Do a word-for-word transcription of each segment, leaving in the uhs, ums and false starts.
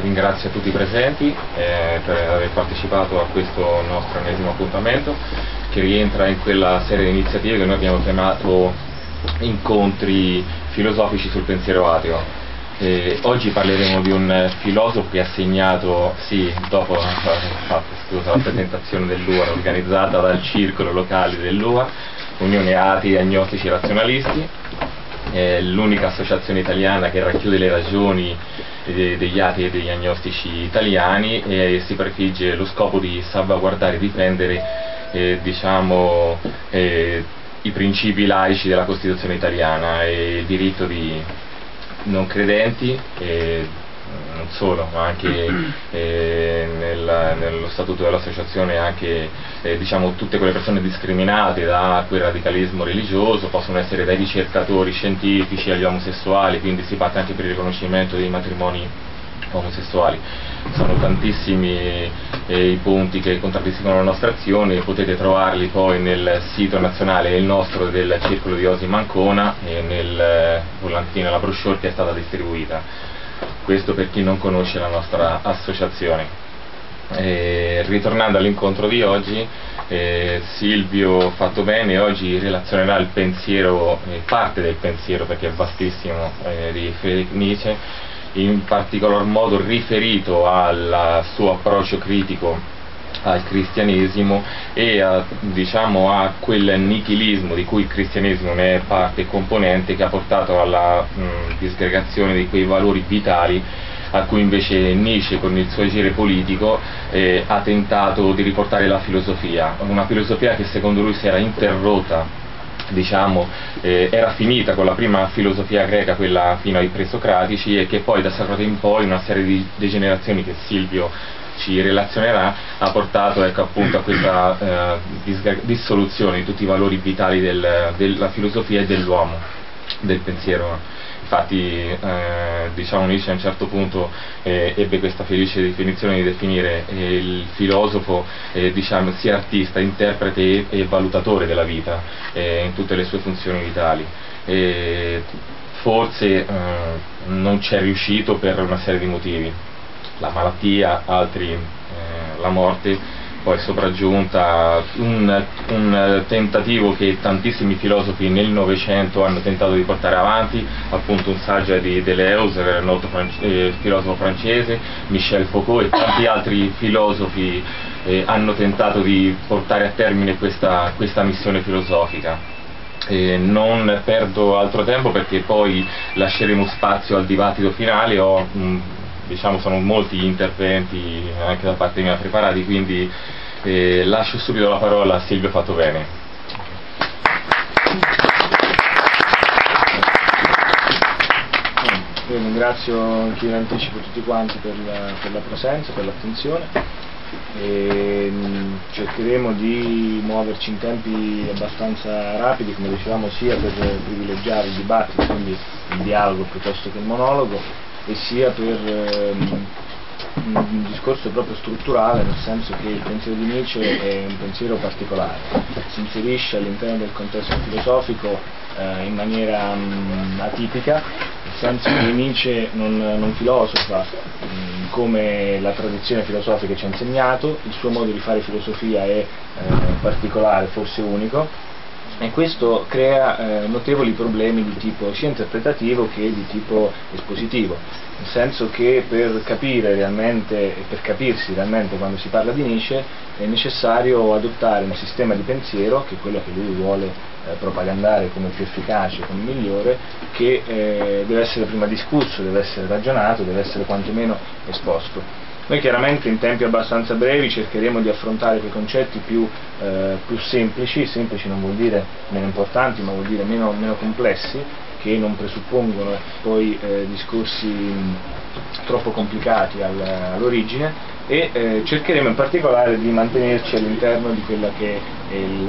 Ringrazio a tutti i presenti eh, per aver partecipato a questo nostro ennesimo appuntamento, che rientra in quella serie di iniziative che noi abbiamo chiamato incontri filosofici sul pensiero ateo. E oggi parleremo di un filosofo che ha segnato, sì, dopo scusa, la presentazione dell'U A organizzata dal circolo locale dell'U A, Unione Atei Agnostici e Razionalisti, eh, l'unica associazione italiana che racchiude le ragioni degli atei e degli agnostici italiani, e si prefigge lo scopo di salvaguardare e difendere eh, diciamo, eh, i principi laici della Costituzione italiana e il diritto di non credenti, eh, non solo, ma anche eh, nel, nello statuto dell'associazione anche eh, diciamo, tutte quelle persone discriminate da quel radicalismo religioso, possono essere dai ricercatori scientifici agli omosessuali, quindi si parte anche per il riconoscimento dei matrimoni omosessuali. Sono tantissimi eh, i punti che contraddistinguono la nostra azione, potete trovarli poi nel sito nazionale, il nostro, del circolo di Osimo-Ancona, e nel volantino, la brochure che è stata distribuita. Questo per chi non conosce la nostra associazione. Eh, ritornando all'incontro di oggi, eh, Silvio Fattobene oggi relazionerà il pensiero, eh, parte del pensiero, perché è vastissimo, eh, di Friedrich Nietzsche, in particolar modo riferito al suo approccio critico al cristianesimo e a, diciamo, a quel nichilismo di cui il cristianesimo ne è parte componente, che ha portato alla mh, disgregazione di quei valori vitali a cui invece Nietzsche, con il suo agire politico, eh, ha tentato di riportare la filosofia, una filosofia che secondo lui si era interrotta, diciamo, eh, era finita con la prima filosofia greca, quella fino ai presocratici, e che poi da Socrate in poi una serie di degenerazioni che Silvio ci relazionerà ha portato, ecco, appunto, a questa eh, dis dissoluzione di tutti i valori vitali del, della filosofia e dell'uomo, del pensiero. Infatti eh, diciamo Nietzsche a un certo punto eh, ebbe questa felice definizione di definire eh, il filosofo eh, diciamo, sia artista, interprete e valutatore della vita eh, in tutte le sue funzioni vitali. E forse eh, non c'è riuscito per una serie di motivi: la malattia, altri, eh, la morte, poi sopraggiunta un, un tentativo che tantissimi filosofi nel Novecento hanno tentato di portare avanti, appunto un saggio di Deleuze, noto france, eh, filosofo francese, Michel Foucault e tanti altri filosofi eh, hanno tentato di portare a termine questa, questa missione filosofica. Eh, non perdo altro tempo, perché poi lasceremo spazio al dibattito finale. Ho, mh, Diciamo sono molti gli interventi anche da parte mia preparati, quindi eh, lascio subito la parola a Silvio Fattobene. Io ringrazio anche in anticipo tutti quanti per la, per la presenza, per l'attenzione, e mh, cercheremo di muoverci in tempi abbastanza rapidi, come dicevamo, sia per privilegiare il dibattito, quindi il dialogo piuttosto che il monologo, e sia per ehm, un discorso proprio strutturale, nel senso che il pensiero di Nietzsche è un pensiero particolare, si inserisce all'interno del contesto filosofico eh, in maniera mh, atipica, nel senso che Nietzsche non, non filosofa mh, come la tradizione filosofica ci ha insegnato, il suo modo di fare filosofia è eh, particolare, forse unico, e questo crea eh, notevoli problemi di tipo sia interpretativo che di tipo espositivo, nel senso che per capire realmente, per capirsi realmente quando si parla di Nietzsche, è necessario adottare un sistema di pensiero, che è quello che lui vuole eh, propagandare come più efficace, come migliore, che eh, deve essere prima discusso, deve essere ragionato, deve essere quantomeno esposto. Noi chiaramente in tempi abbastanza brevi cercheremo di affrontare quei concetti più, eh, più semplici, semplici non vuol dire meno importanti, ma vuol dire meno, meno complessi, che non presuppongono poi eh, discorsi mh, troppo complicati al, all'origine, e eh, cercheremo in particolare di mantenerci all'interno di quella che è il,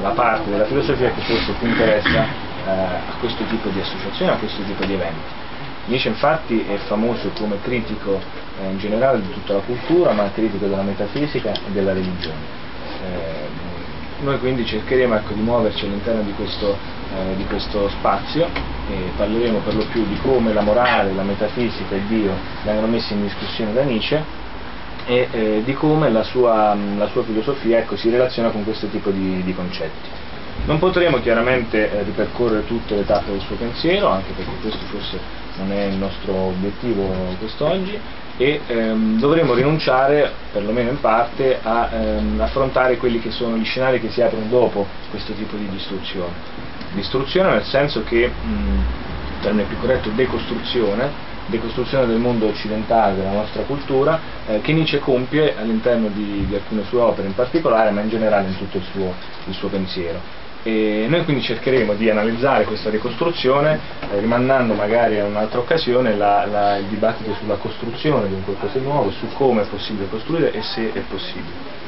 la parte della filosofia che forse più interessa eh, a questo tipo di associazione, a questo tipo di eventi. Nietzsche infatti è famoso come critico eh, in generale di tutta la cultura, ma critico della metafisica e della religione. Eh, Noi quindi cercheremo, ecco, di muoverci all'interno di questo, eh, di questo spazio, e parleremo per lo più di come la morale, la metafisica e Dio vengono messi in discussione da Nietzsche, e eh, di come la sua, la sua filosofia, ecco, si relaziona con questo tipo di, di concetti. Non potremo chiaramente eh, ripercorrere tutte le tappe del suo pensiero, anche perché questo forse non è il nostro obiettivo quest'oggi, e ehm, dovremo rinunciare, perlomeno in parte, a ehm, affrontare quelli che sono gli scenari che si aprono dopo questo tipo di distruzione. Distruzione nel senso che, mh, termine più corretto, decostruzione, decostruzione del mondo occidentale, della nostra cultura, eh, che Nietzsche compie all'interno di, di alcune sue opere in particolare, ma in generale in tutto il suo, il suo pensiero. E noi quindi cercheremo di analizzare questa decostruzione, eh, rimandando magari a un'altra occasione la, la, il dibattito sulla costruzione di un qualcosa di nuovo, su come è possibile costruire e se è possibile.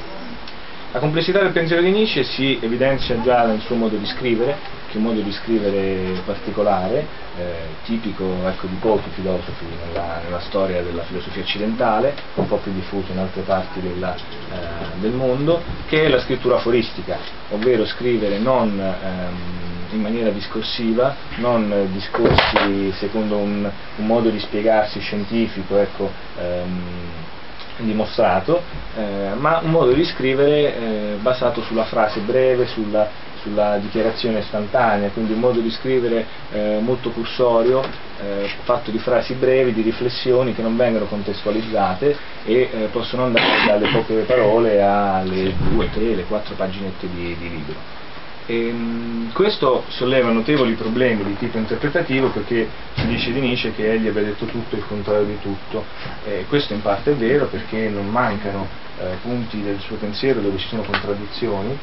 La complessità del pensiero di Nietzsche si evidenzia già nel suo modo di scrivere, che è un modo di scrivere particolare, eh, tipico, ecco, di pochi filosofi nella, nella storia della filosofia occidentale, un po' più diffuso in altre parti della, eh, del mondo, che è la scrittura aforistica, ovvero scrivere non ehm, in maniera discorsiva, non discorsi secondo un, un modo di spiegarsi scientifico, ecco, ehm, dimostrato, eh, ma un modo di scrivere eh, basato sulla frase breve, sulla, sulla dichiarazione istantanea, quindi un modo di scrivere eh, molto cursorio, eh, fatto di frasi brevi, di riflessioni che non vengono contestualizzate e eh, possono andare dalle poche parole alle due, tre, le quattro paginette di, di libro. E, questo solleva notevoli problemi di tipo interpretativo, perché si dice di Nietzsche che egli aveva detto tutto e il contrario di tutto, e questo in parte è vero, perché non mancano eh, punti del suo pensiero dove ci sono contraddizioni,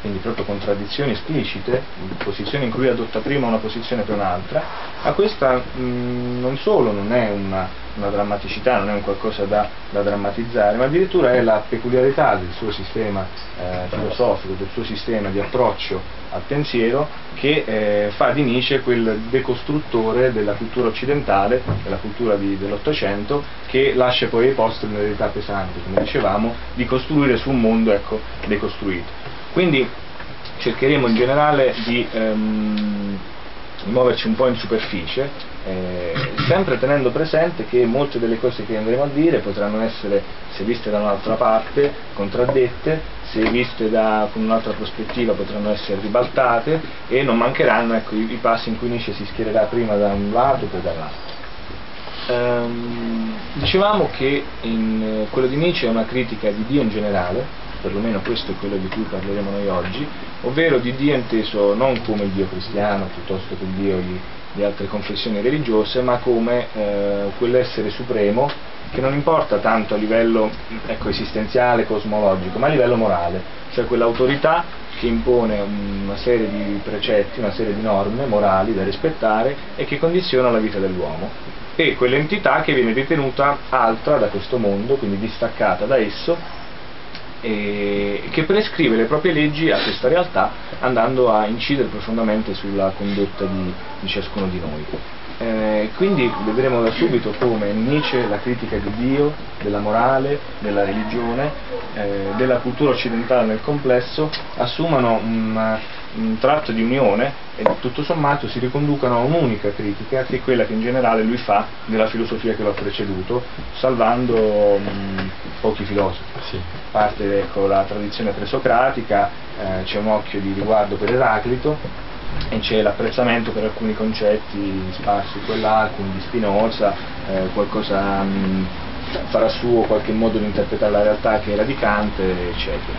quindi proprio contraddizioni esplicite, posizioni in cui adotta prima una posizione poi un'altra. A questa mh, non solo non è una, una drammaticità, non è un qualcosa da, da drammatizzare, ma addirittura è la peculiarità del suo sistema eh, filosofico, del suo sistema di approccio al pensiero, che eh, fa di Nietzsche quel decostruttore della cultura occidentale, della cultura di, dell'Ottocento, che lascia poi ai posti un'eredità pesante, come dicevamo, di costruire su un mondo, ecco, decostruito. Quindi cercheremo in generale di, ehm, di muoverci un po' in superficie, eh, sempre tenendo presente che molte delle cose che andremo a dire potranno essere, se viste da un'altra parte, contraddette, se viste da, con un'altra prospettiva, potranno essere ribaltate, e non mancheranno, ecco, i, i passi in cui Nietzsche si schiererà prima da un lato e poi dall'altro. Ehm, dicevamo che in, quello di Nietzsche è una critica di Dio in generale, perlomeno questo è quello di cui parleremo noi oggi, ovvero di Dio inteso non come il Dio cristiano, piuttosto che il Dio di, di altre confessioni religiose, ma come eh, quell'essere supremo che non importa tanto a livello, ecco, esistenziale, cosmologico, ma a livello morale, cioè quell'autorità che impone una serie di precetti, una serie di norme morali da rispettare e che condiziona la vita dell'uomo, e quell'entità che viene ritenuta altra da questo mondo, quindi distaccata da esso, e che prescrive le proprie leggi a questa realtà, andando a incidere profondamente sulla condotta di, di ciascuno di noi. Eh, quindi vedremo da subito come Nietzsche la critica di Dio, della morale, della religione, eh, della cultura occidentale nel complesso assumano un, un tratto di unione e tutto sommato si riconducano a un'unica critica, che è quella che in generale lui fa della filosofia che lo ha preceduto, salvando mh, pochi filosofi. Sì. Parte, ecco, la tradizione presocratica, eh, c'è un occhio di riguardo per Eraclito, e c'è l'apprezzamento per alcuni concetti sparsi qua e là, quindi di Spinoza, eh, qualcosa mh, farà suo qualche modo di interpretare la realtà che era di Kant, eccetera.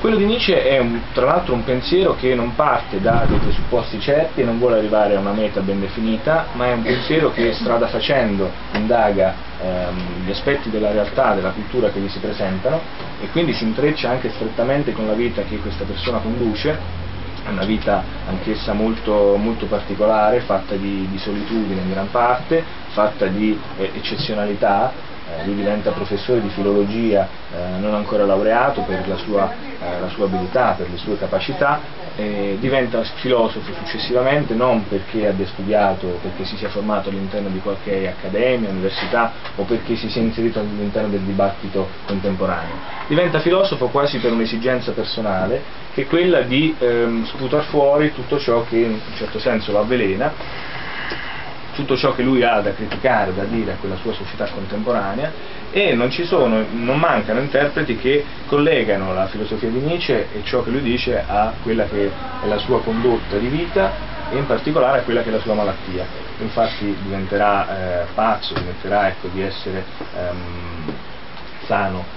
Quello di Nietzsche è un, tra l'altro un pensiero che non parte da dei presupposti certi e non vuole arrivare a una meta ben definita, ma è un pensiero che strada facendo indaga ehm, gli aspetti della realtà, della cultura che gli si presentano, e quindi si intreccia anche strettamente con la vita che questa persona conduce, una vita anch'essa molto, molto particolare, fatta di, di solitudine in gran parte, fatta di eh, eccezionalità. eh, lui diventa professore di filologia eh, non ancora laureato per la sua, eh, la sua abilità, per le sue capacità, eh, diventa filosofo successivamente non perché abbia studiato, perché si sia formato all'interno di qualche accademia, università o perché si sia inserito all'interno del dibattito contemporaneo, diventa filosofo quasi per un'esigenza personale che è quella di ehm, sputar fuori tutto ciò che in un certo senso lo avvelena, tutto ciò che lui ha da criticare, da dire a quella sua società contemporanea, e non ci sono, non mancano interpreti che collegano la filosofia di Nietzsche e ciò che lui dice a quella che è la sua condotta di vita e in particolare a quella che è la sua malattia. Infatti diventerà eh, pazzo, diventerà ecco, di essere ehm, sano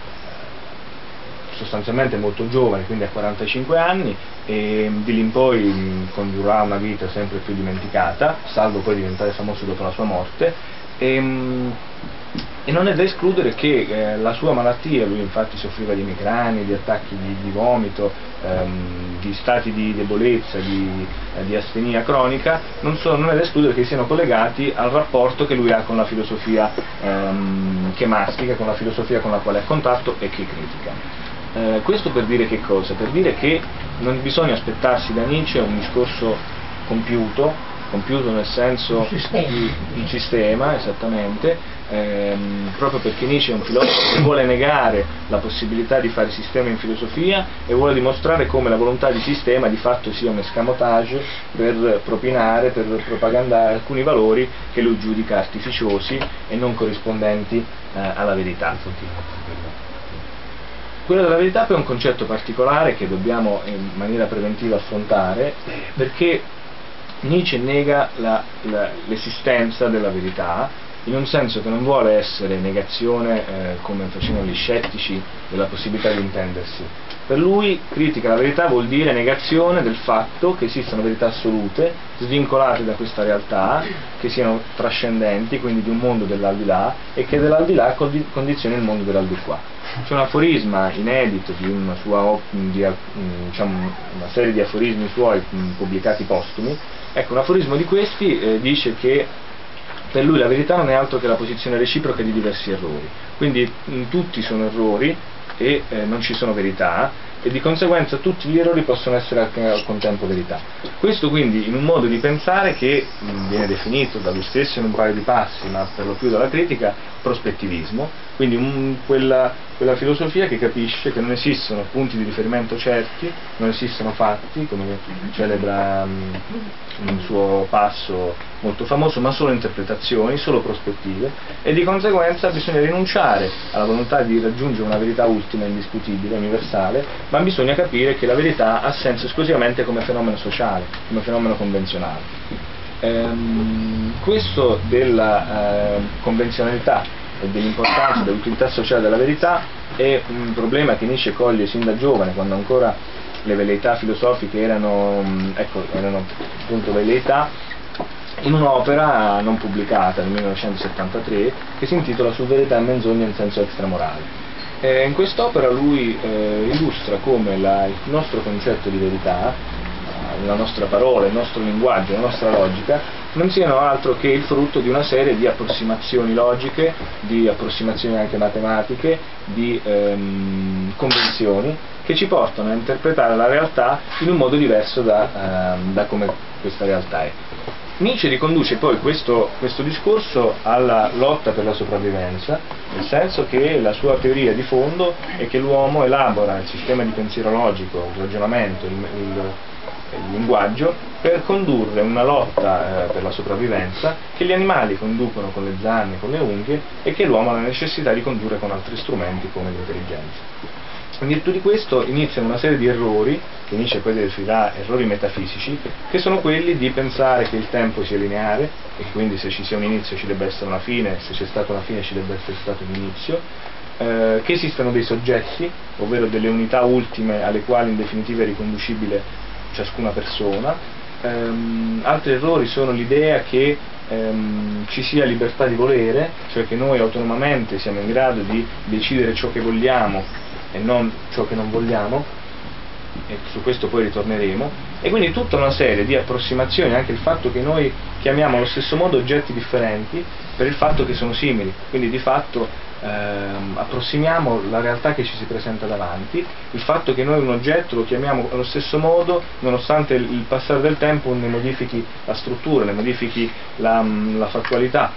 sostanzialmente molto giovane, quindi a quarantacinque anni, e di lì in poi condurrà una vita sempre più dimenticata, salvo poi diventare famoso dopo la sua morte, e, e non è da escludere che eh, la sua malattia, lui infatti soffriva di emicranie, di attacchi di, di vomito, ehm, di stati di debolezza, di, eh, di astenia cronica, non, so, non è da escludere che siano collegati al rapporto che lui ha con la filosofia ehm, che mastica, con la filosofia con la quale ha contatto e che critica. Eh, questo per dire che cosa? Per dire che non bisogna aspettarsi da Nietzsche un discorso compiuto, compiuto nel senso di un sistema, esattamente, ehm, proprio perché Nietzsche è un filosofo che vuole negare la possibilità di fare sistema in filosofia e vuole dimostrare come la volontà di sistema di fatto sia un escamotage per propinare, per propagandare alcuni valori che lui giudica artificiosi e non corrispondenti eh, alla verità. Quello della verità poi è un concetto particolare che dobbiamo in maniera preventiva affrontare, perché Nietzsche nega l'esistenza della verità in un senso che non vuole essere negazione eh, come facevano gli scettici della possibilità di intendersi. Per lui critica la verità vuol dire negazione del fatto che esistano verità assolute, svincolate da questa realtà, che siano trascendenti, quindi di un mondo dell'aldilà, e che dell'aldilà condiziona il mondo dell'aldilà. C'è un aforisma inedito di una, sua, di, diciamo, una serie di aforismi suoi pubblicati postumi. Ecco, un aforismo di questi eh, dice che per lui la verità non è altro che la posizione reciproca di diversi errori, quindi mh, tutti sono errori e eh, non ci sono verità, e di conseguenza tutti gli errori possono essere al, al contempo verità. Questo quindi in un modo di pensare che mh, viene definito da lui stesso in un paio di passi, ma per lo più dalla critica, prospettivismo, quindi un, quella, quella filosofia che capisce che non esistono punti di riferimento certi, non esistono fatti, come celebra mh, un suo passo molto famoso, ma solo interpretazioni, solo prospettive, e di conseguenza bisogna rinunciare alla volontà di raggiungere una verità ultima, indiscutibile, universale, ma bisogna capire che la verità ha senso esclusivamente come fenomeno sociale, come fenomeno convenzionale. Ehm, questo della eh, convenzionalità e dell'importanza dell'utilità sociale della verità è un problema che Nietzsche coglie sin da giovane, quando ancora le velleità filosofiche erano, ecco, erano appunto velleità, in un'opera non pubblicata nel millenovecentosettantatré che si intitola Su Verità e Menzogna in senso extramorale. Eh, in quest'opera lui eh, illustra come la, il nostro concetto di verità, la nostra parola, il nostro linguaggio, la nostra logica non siano altro che il frutto di una serie di approssimazioni logiche, di approssimazioni anche matematiche, di ehm, convenzioni che ci portano a interpretare la realtà in un modo diverso da, ehm, da come questa realtà è. Nietzsche riconduce poi questo, questo discorso alla lotta per la sopravvivenza, nel senso che la sua teoria di fondo è che l'uomo elabora il sistema di pensiero logico, il ragionamento, il, il il linguaggio per condurre una lotta eh, per la sopravvivenza che gli animali conducono con le zanne, con le unghie, e che l'uomo ha la necessità di condurre con altri strumenti come l'intelligenza. In virtù di questo iniziano una serie di errori, che Nietzsche poi definirà errori metafisici, che sono quelli di pensare che il tempo sia lineare e quindi se ci sia un inizio ci debba essere una fine, se c'è stata una fine ci debba essere stato un inizio, che esistano dei soggetti, ovvero delle unità ultime alle quali in definitiva è riconducibile ciascuna persona. Um, altri errori sono l'idea che um, ci sia libertà di volere, cioè che noi autonomamente siamo in grado di decidere ciò che vogliamo e non ciò che non vogliamo, e su questo poi ritorneremo, e quindi tutta una serie di approssimazioni, anche il fatto che noi chiamiamo allo stesso modo oggetti differenti per il fatto che sono simili, quindi di fatto ehm, approssimiamo la realtà che ci si presenta davanti. Il fatto che noi un oggetto lo chiamiamo allo stesso modo, nonostante il, il passare del tempo ne modifichi la struttura, ne modifichi la, la fattualità.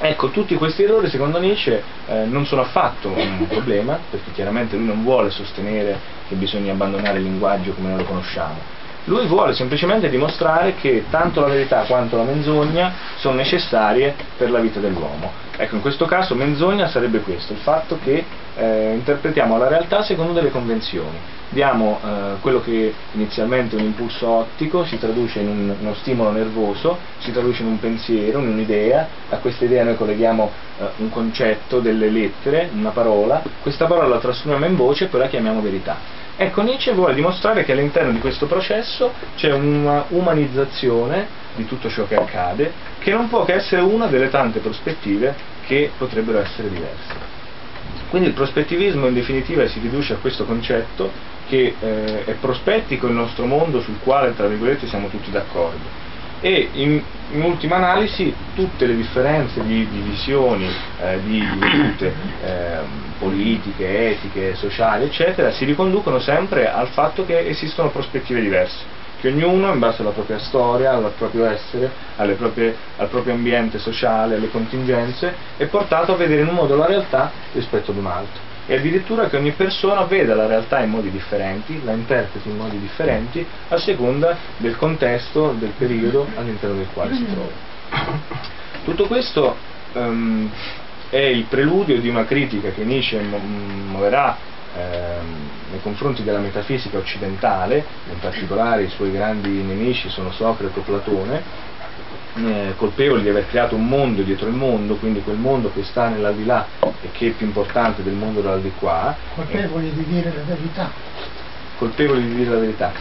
Ecco, tutti questi errori secondo Nietzsche eh, non sono affatto un problema, perché chiaramente lui non vuole sostenere che bisogna abbandonare il linguaggio come noi lo conosciamo. Lui vuole semplicemente dimostrare che tanto la verità quanto la menzogna sono necessarie per la vita dell'uomo. Ecco, in questo caso menzogna sarebbe questo, il fatto che eh, interpretiamo la realtà secondo delle convenzioni. Diamo eh, quello che inizialmente è un impulso ottico, si traduce in un, uno stimolo nervoso, si traduce in un pensiero, in un'idea. A questa idea noi colleghiamo eh, un concetto, delle lettere, una parola. Questa parola la trasformiamo in voce e poi la chiamiamo verità. Ecco, Nietzsche vuole dimostrare che all'interno di questo processo c'è una umanizzazione di tutto ciò che accade, che non può che essere una delle tante prospettive che potrebbero essere diverse. Quindi il prospettivismo in definitiva si riduce a questo concetto che eh, è prospettico il nostro mondo, sul quale tra virgolette siamo tutti d'accordo. E in, in ultima analisi tutte le differenze di, di visioni, eh, di vedute eh, politiche, etiche, sociali, eccetera, si riconducono sempre al fatto che esistono prospettive diverse, che ognuno in base alla propria storia, al proprio essere, alle proprie, al proprio ambiente sociale, alle contingenze, è portato a vedere in un modo la realtà rispetto ad un altro. E addirittura che ogni persona veda la realtà in modi differenti, la interpreti in modi differenti a seconda del contesto, del periodo all'interno del quale si trova. Tutto questo um, è il preludio di una critica che Nietzsche muoverà ehm, nei confronti della metafisica occidentale, in particolare i suoi grandi nemici sono Socrate e Platone, Eh, colpevoli di aver creato un mondo dietro il mondo, quindi quel mondo che sta nell'aldilà e che è più importante del mondo dall'al di qua. Colpevoli eh, di dire la verità. Colpevoli di dire la verità.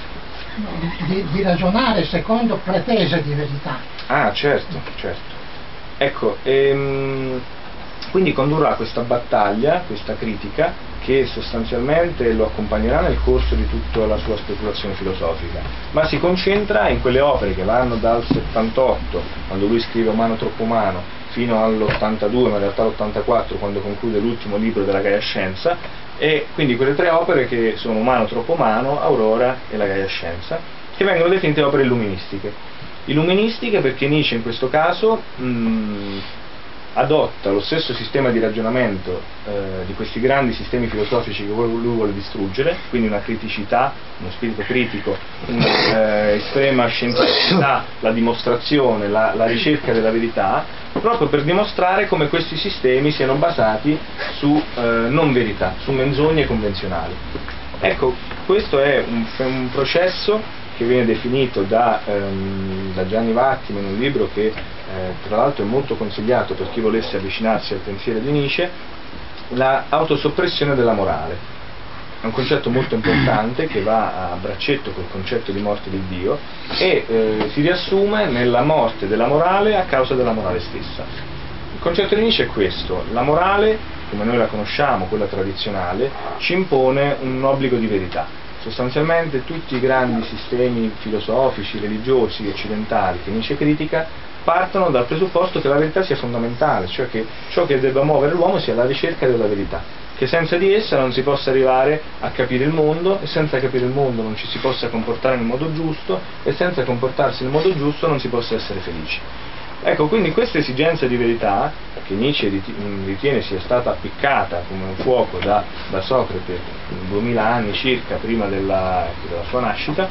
No, di, di ragionare secondo pretese di verità. Ah, certo, certo. Ecco, ehm, quindi condurrà questa battaglia, questa critica, che sostanzialmente lo accompagnerà nel corso di tutta la sua speculazione filosofica, ma si concentra in quelle opere che vanno dal settantotto, quando lui scrive Umano troppo umano, fino all'ottantadue, ma in realtà all'ottantaquattro, quando conclude l'ultimo libro della Gaia Scienza, e quindi quelle tre opere che sono Umano troppo umano, Aurora e la Gaia Scienza, che vengono definite opere illuministiche. Illuministiche perché Nietzsche in questo caso... Mh, adotta lo stesso sistema di ragionamento eh, di questi grandi sistemi filosofici che lui vuole distruggere, quindi una criticità, uno spirito critico, un'estrema eh, scientificità, la dimostrazione, la, la ricerca della verità, proprio per dimostrare come questi sistemi siano basati su eh, non verità, su menzogne convenzionali. Ecco, questo è un, un processo che viene definito da, ehm, da Gianni Vattimo in un libro che eh, tra l'altro è molto consigliato per chi volesse avvicinarsi al pensiero di Nietzsche, la autosoppressione della morale. È un concetto molto importante che va a braccetto col concetto di morte di Dio e eh, si riassume nella morte della morale a causa della morale stessa. Il concetto di Nietzsche è questo: la morale, come noi la conosciamo, quella tradizionale, ci impone un obbligo di verità. Sostanzialmente tutti i grandi sistemi filosofici, religiosi, occidentali che Nietzsche critica partono dal presupposto che la verità sia fondamentale, cioè che ciò che debba muovere l'uomo sia la ricerca della verità, che senza di essa non si possa arrivare a capire il mondo, e senza capire il mondo non ci si possa comportare nel modo giusto, e senza comportarsi nel modo giusto non si possa essere felici. Ecco, quindi questa esigenza di verità, che Nietzsche ritiene sia stata appiccata come un fuoco da, da Socrate duemila anni circa prima della, della sua nascita,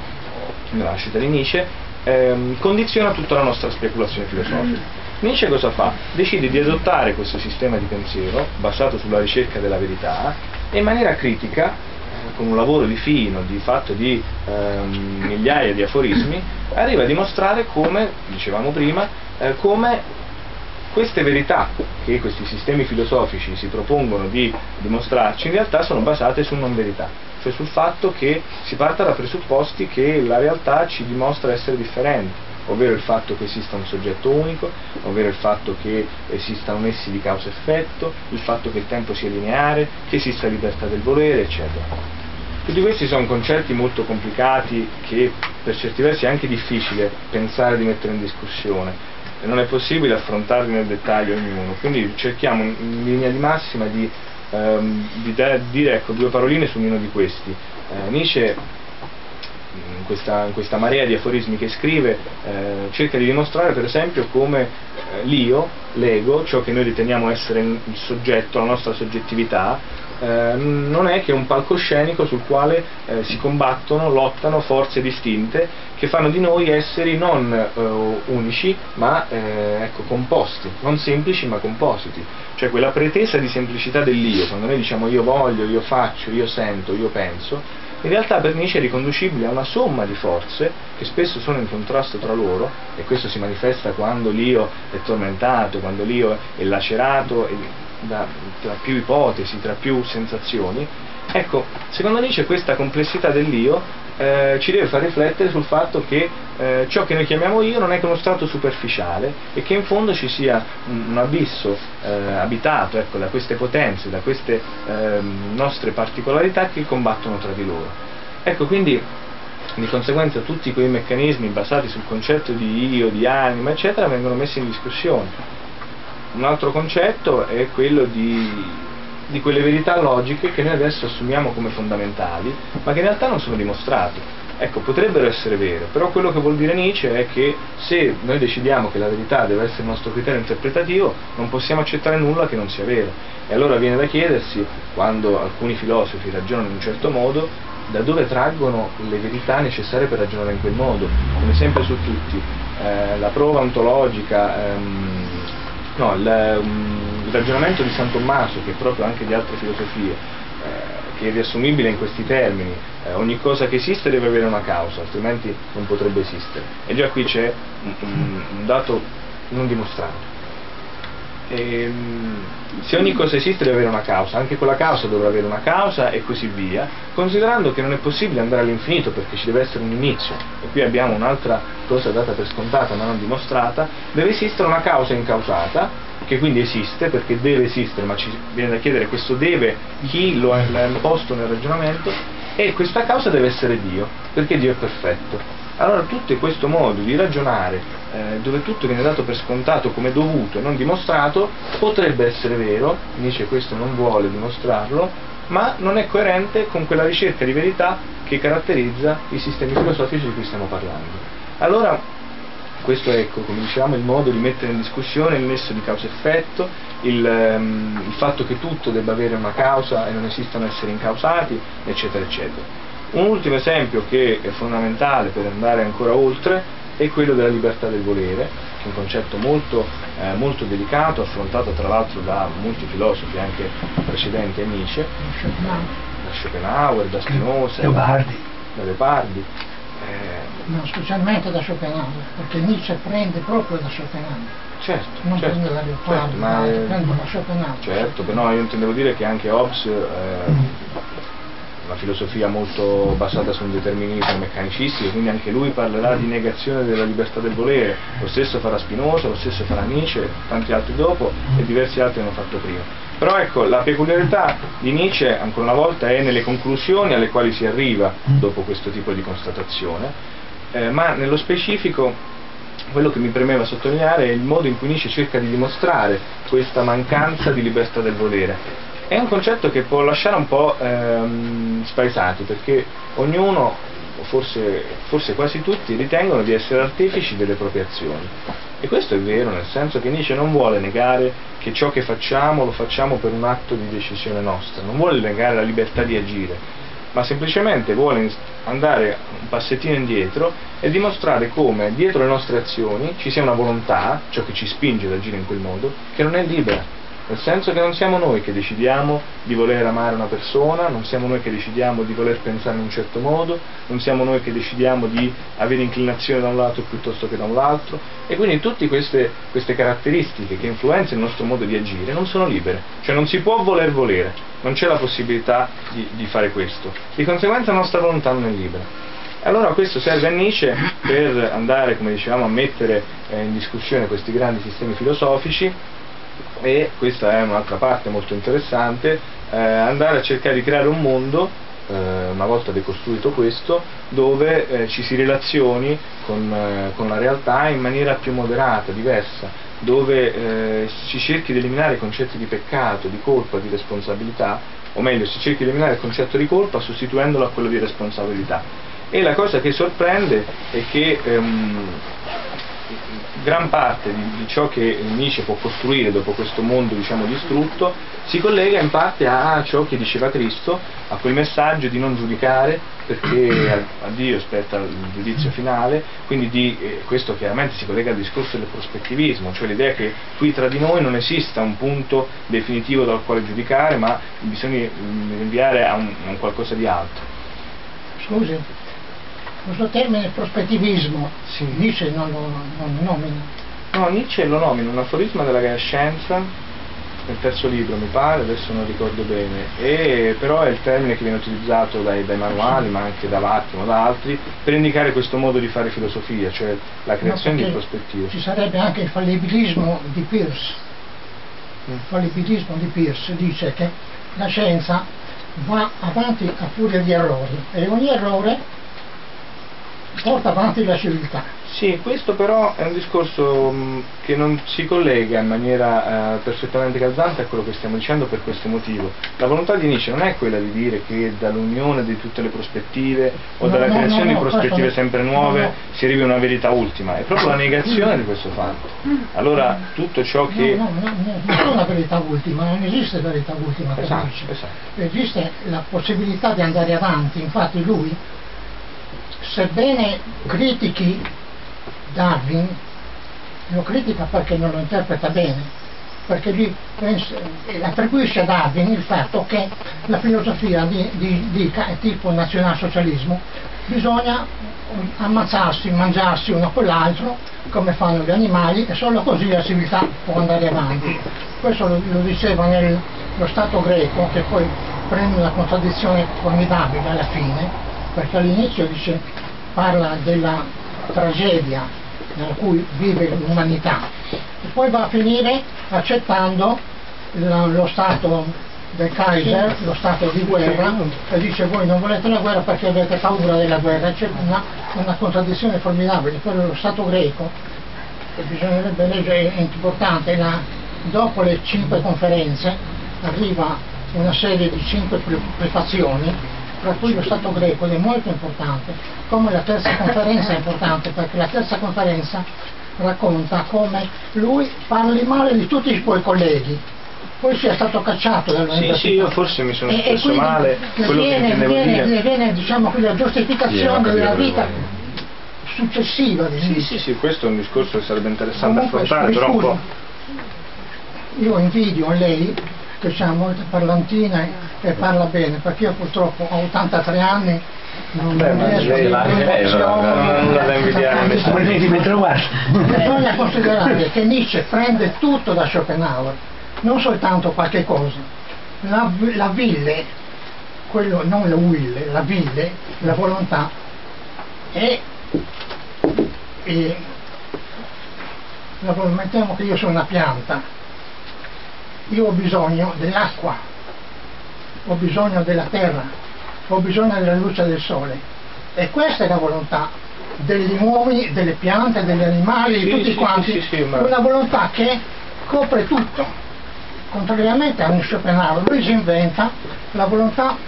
della nascita di Nietzsche, ehm, condiziona tutta la nostra speculazione filosofica. Nietzsche cosa fa? Decide di adottare questo sistema di pensiero basato sulla ricerca della verità e in maniera critica, con un lavoro di fino, di fatto di ehm, migliaia di aforismi, arriva a dimostrare come, dicevamo prima, eh, come queste verità che questi sistemi filosofici si propongono di dimostrarci in realtà sono basate su non verità, cioè sul fatto che si parta da presupposti che la realtà ci dimostra essere differente, ovvero il fatto che esista un soggetto unico, ovvero il fatto che esistano essi di causa-effetto, il fatto che il tempo sia lineare, che esista libertà del volere, eccetera. Tutti questi sono concetti molto complicati che per certi versi è anche difficile pensare di mettere in discussione, e non è possibile affrontarli nel dettaglio ognuno, quindi cerchiamo in linea di massima di, ehm, di dire ecco, due paroline su ognuno di questi. Eh, Nietzsche, in questa, in questa marea di aforismi che scrive, eh, cerca di dimostrare per esempio come eh, l'io, l'ego, ciò che noi riteniamo essere il soggetto, la nostra soggettività, Eh, non è che un palcoscenico sul quale eh, si combattono, lottano forze distinte che fanno di noi esseri non eh, unici ma eh, ecco, composti, non semplici ma compositi, cioè quella pretesa di semplicità dell'io, quando noi diciamo io voglio, io faccio, io sento, io penso, in realtà per Nietzsche è riconducibile a una somma di forze che spesso sono in contrasto tra loro, e questo si manifesta quando l'io è tormentato, quando l'io è lacerato e Da, tra più ipotesi, tra più sensazioni. Ecco, secondo Nietzsche questa complessità dell'io eh, ci deve far riflettere sul fatto che eh, ciò che noi chiamiamo io non è che uno strato superficiale e che in fondo ci sia un, un abisso eh, abitato ecco, da queste potenze, da queste eh, nostre particolarità che combattono tra di loro. Ecco, quindi di conseguenza tutti quei meccanismi basati sul concetto di io, di anima, eccetera, vengono messi in discussione. Un altro concetto è quello di, di quelle verità logiche che noi adesso assumiamo come fondamentali, ma che in realtà non sono dimostrate. Ecco, potrebbero essere vere, però quello che vuol dire Nietzsche è che se noi decidiamo che la verità deve essere il nostro criterio interpretativo, non possiamo accettare nulla che non sia vero. E allora viene da chiedersi, quando alcuni filosofi ragionano in un certo modo, da dove traggono le verità necessarie per ragionare in quel modo. Come sempre su tutti, eh, la prova ontologica... Ehm, No, il, um, il ragionamento di San Tommaso, che è proprio anche di altre filosofie, eh, che è riassumibile in questi termini, eh, ogni cosa che esiste deve avere una causa, altrimenti non potrebbe esistere. E già qui c'è un, un dato non dimostrato. E, se ogni cosa esiste deve avere una causa, anche quella causa dovrà avere una causa e così via, considerando che non è possibile andare all'infinito perché ci deve essere un inizio, e qui abbiamo un'altra cosa data per scontata ma non dimostrata, deve esistere una causa incausata che quindi esiste perché deve esistere, ma ci viene da chiedere questo deve, chi lo ha imposto nel ragionamento, e questa causa deve essere Dio, perché Dio è perfetto. Allora tutto questo modo di ragionare, eh, dove tutto viene dato per scontato come dovuto e non dimostrato, potrebbe essere vero, Nietzsche questo non vuole dimostrarlo, ma non è coerente con quella ricerca di verità che caratterizza i sistemi filosofici di cui stiamo parlando. Allora questo è, ecco, come diciamo, il modo di mettere in discussione il nesso di causa-effetto, il, ehm, il fatto che tutto debba avere una causa e non esistano esseri incausati, eccetera, eccetera. Un ultimo esempio che è fondamentale per andare ancora oltre è quello della libertà del volere, che è un concetto molto, eh, molto delicato, affrontato tra l'altro da molti filosofi anche precedenti a Nietzsche, da Schopenhauer, da Spinoza, Leopardi. da, da Leopardi. Eh, no, specialmente da Schopenhauer, perché Nietzsche prende proprio da Schopenhauer. Certo, non certo, prende la Leopardi, certo, ma, ma eh, prende da Schopenhauer. Certo, però io intendevo dire che anche Hobbes... Eh, mm. una filosofia molto basata su un determinismo meccanicistico, quindi anche lui parlerà di negazione della libertà del volere, lo stesso farà Spinoza, lo stesso farà Nietzsche, tanti altri dopo e diversi altri hanno fatto prima. Però ecco, la peculiarità di Nietzsche ancora una volta è nelle conclusioni alle quali si arriva dopo questo tipo di constatazione, eh, ma nello specifico quello che mi premeva sottolineare è il modo in cui Nietzsche cerca di dimostrare questa mancanza di libertà del volere. È un concetto che può lasciare un po' ehm, spaesati, perché ognuno, forse, forse quasi tutti, ritengono di essere artefici delle proprie azioni. E questo è vero, nel senso che Nietzsche non vuole negare che ciò che facciamo lo facciamo per un atto di decisione nostra, non vuole negare la libertà di agire, ma semplicemente vuole andare un passettino indietro e dimostrare come dietro le nostre azioni ci sia una volontà, ciò che ci spinge ad agire in quel modo, che non è libera. Nel senso che non siamo noi che decidiamo di voler amare una persona, non siamo noi che decidiamo di voler pensare in un certo modo, non siamo noi che decidiamo di avere inclinazione da un lato piuttosto che da un altro, e quindi tutte queste, queste caratteristiche che influenzano il nostro modo di agire non sono libere, cioè non si può voler volere, non c'è la possibilità di, di fare questo, di conseguenza la nostra volontà non è libera. Allora questo serve a Nietzsche per andare, come dicevamo, a mettere eh, in discussione questi grandi sistemi filosofici, e questa è un'altra parte molto interessante, eh, andare a cercare di creare un mondo eh, una volta decostruito questo, dove eh, ci si relazioni con, eh, con la realtà in maniera più moderata, diversa, dove eh, si cerchi di eliminare i concetti di peccato, di colpa, di responsabilità, o meglio, si cerchi di eliminare il concetto di colpa sostituendolo a quello di responsabilità. E la cosa che sorprende è che ehm, gran parte di, di ciò che Nietzsche può costruire dopo questo mondo, diciamo, distrutto, si collega in parte a, a ciò che diceva Cristo, a quel messaggio di non giudicare, perché a, a Dio spetta il giudizio finale, quindi di, eh, questo chiaramente si collega al discorso del prospettivismo, cioè l'idea che qui tra di noi non esista un punto definitivo dal quale giudicare, ma bisogna rinviare a un, a un qualcosa di altro. Scusi. Questo termine prospettivismo, sì. Nietzsche non lo, non lo nomina. No, Nietzsche lo nomina, un aforisma della Gaia Scienza, nel terzo libro mi pare, adesso non ricordo bene, e, però è il termine che viene utilizzato dai, dai manuali, sì, ma anche da Vattimo, da altri, per indicare questo modo di fare filosofia, cioè la creazione di prospettive. Ci sarebbe anche il fallibilismo di Peirce. Il fallibilismo di Peirce dice che la scienza va avanti a furia di errori, e ogni errore porta avanti la civiltà. Sì, questo però è un discorso mh, che non si collega in maniera eh, perfettamente calzante a quello che stiamo dicendo, per questo motivo. La volontà di Nietzsche non è quella di dire che dall'unione di tutte le prospettive o no, dalla no, creazione no, no, di prospettive sempre nuove no, no. si arrivi a una verità ultima, è proprio la negazione di questo fatto. Allora tutto ciò che... No, no, no, non è una verità ultima, non esiste verità ultima. Esatto, esatto. Esiste la possibilità di andare avanti, infatti lui, sebbene critichi Darwin, lo critica perché non lo interpreta bene, perché lui attribuisce a Darwin il fatto che la filosofia di, di, di tipo nazionalsocialismo bisogna ammazzarsi, mangiarsi uno con l'altro come fanno gli animali, e solo così la civiltà può andare avanti. Questo lo, lo diceva nello Stato greco, che poi prende una contraddizione formidabile alla fine, perché all'inizio dice, parla della tragedia nella cui vive l'umanità, e poi va a finire accettando la, lo stato del Kaiser, lo stato di guerra, e dice voi non volete la guerra perché avete paura della guerra. C'è una, una contraddizione formidabile. Quello lo Stato greco, che bisognerebbe leggere, è importante. La, dopo le cinque conferenze arriva una serie di cinque prefazioni, tra cui lo Stato greco, ed è molto importante, come la terza conferenza è importante, perché la terza conferenza racconta come lui parli male di tutti i suoi colleghi, poi sia stato cacciato dall'università. Sì, sì, io forse mi sono espresso male, quello viene, che intendevo viene, dire. Viene, viene, diciamo, la giustificazione sì, della vita successiva. Di sì, sì, sì, questo è un discorso che sarebbe interessante comunque affrontare, però un po'... Io invidio lei, che ha molta parlantina e parla bene, perché io purtroppo ho ottantatré anni, non riesco a dire. Bisogna considerare che Nietzsche prende tutto da Schopenhauer, non soltanto qualche cosa. La, la ville, quello, non la will, la ville, la volontà è, è la, mettiamo che io sono una pianta. Io ho bisogno dell'acqua, ho bisogno della terra, ho bisogno della luce del sole, e questa è la volontà degli uomini, delle piante, degli animali, sì, di tutti sì, quanti, sì, sì, ma... una volontà che copre tutto, contrariamente a un Schopenhauer. Lui si inventa la volontà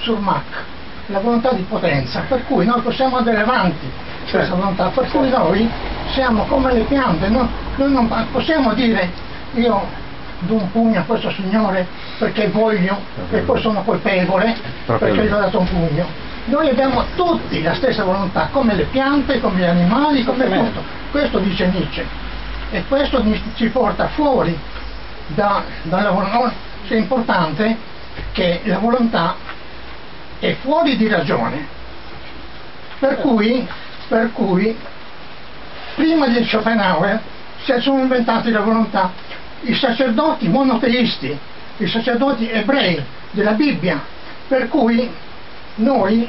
Surmak, la volontà di potenza, per cui noi possiamo andare avanti, cioè questa volontà, per cui noi siamo come le piante, no? Noi non possiamo dire io do un pugno a questo signore perché voglio e poi sono colpevole perché gli ho dato un pugno. Noi abbiamo tutti la stessa volontà, come le piante, come gli animali, come tutto. Questo dice Nietzsche, e questo ci porta fuori da, dalla volontà. È importante che la volontà è fuori di ragione, per cui, per cui prima di Schopenhauer si sono inventati la volontà i sacerdoti monoteisti, i sacerdoti ebrei della Bibbia, per cui noi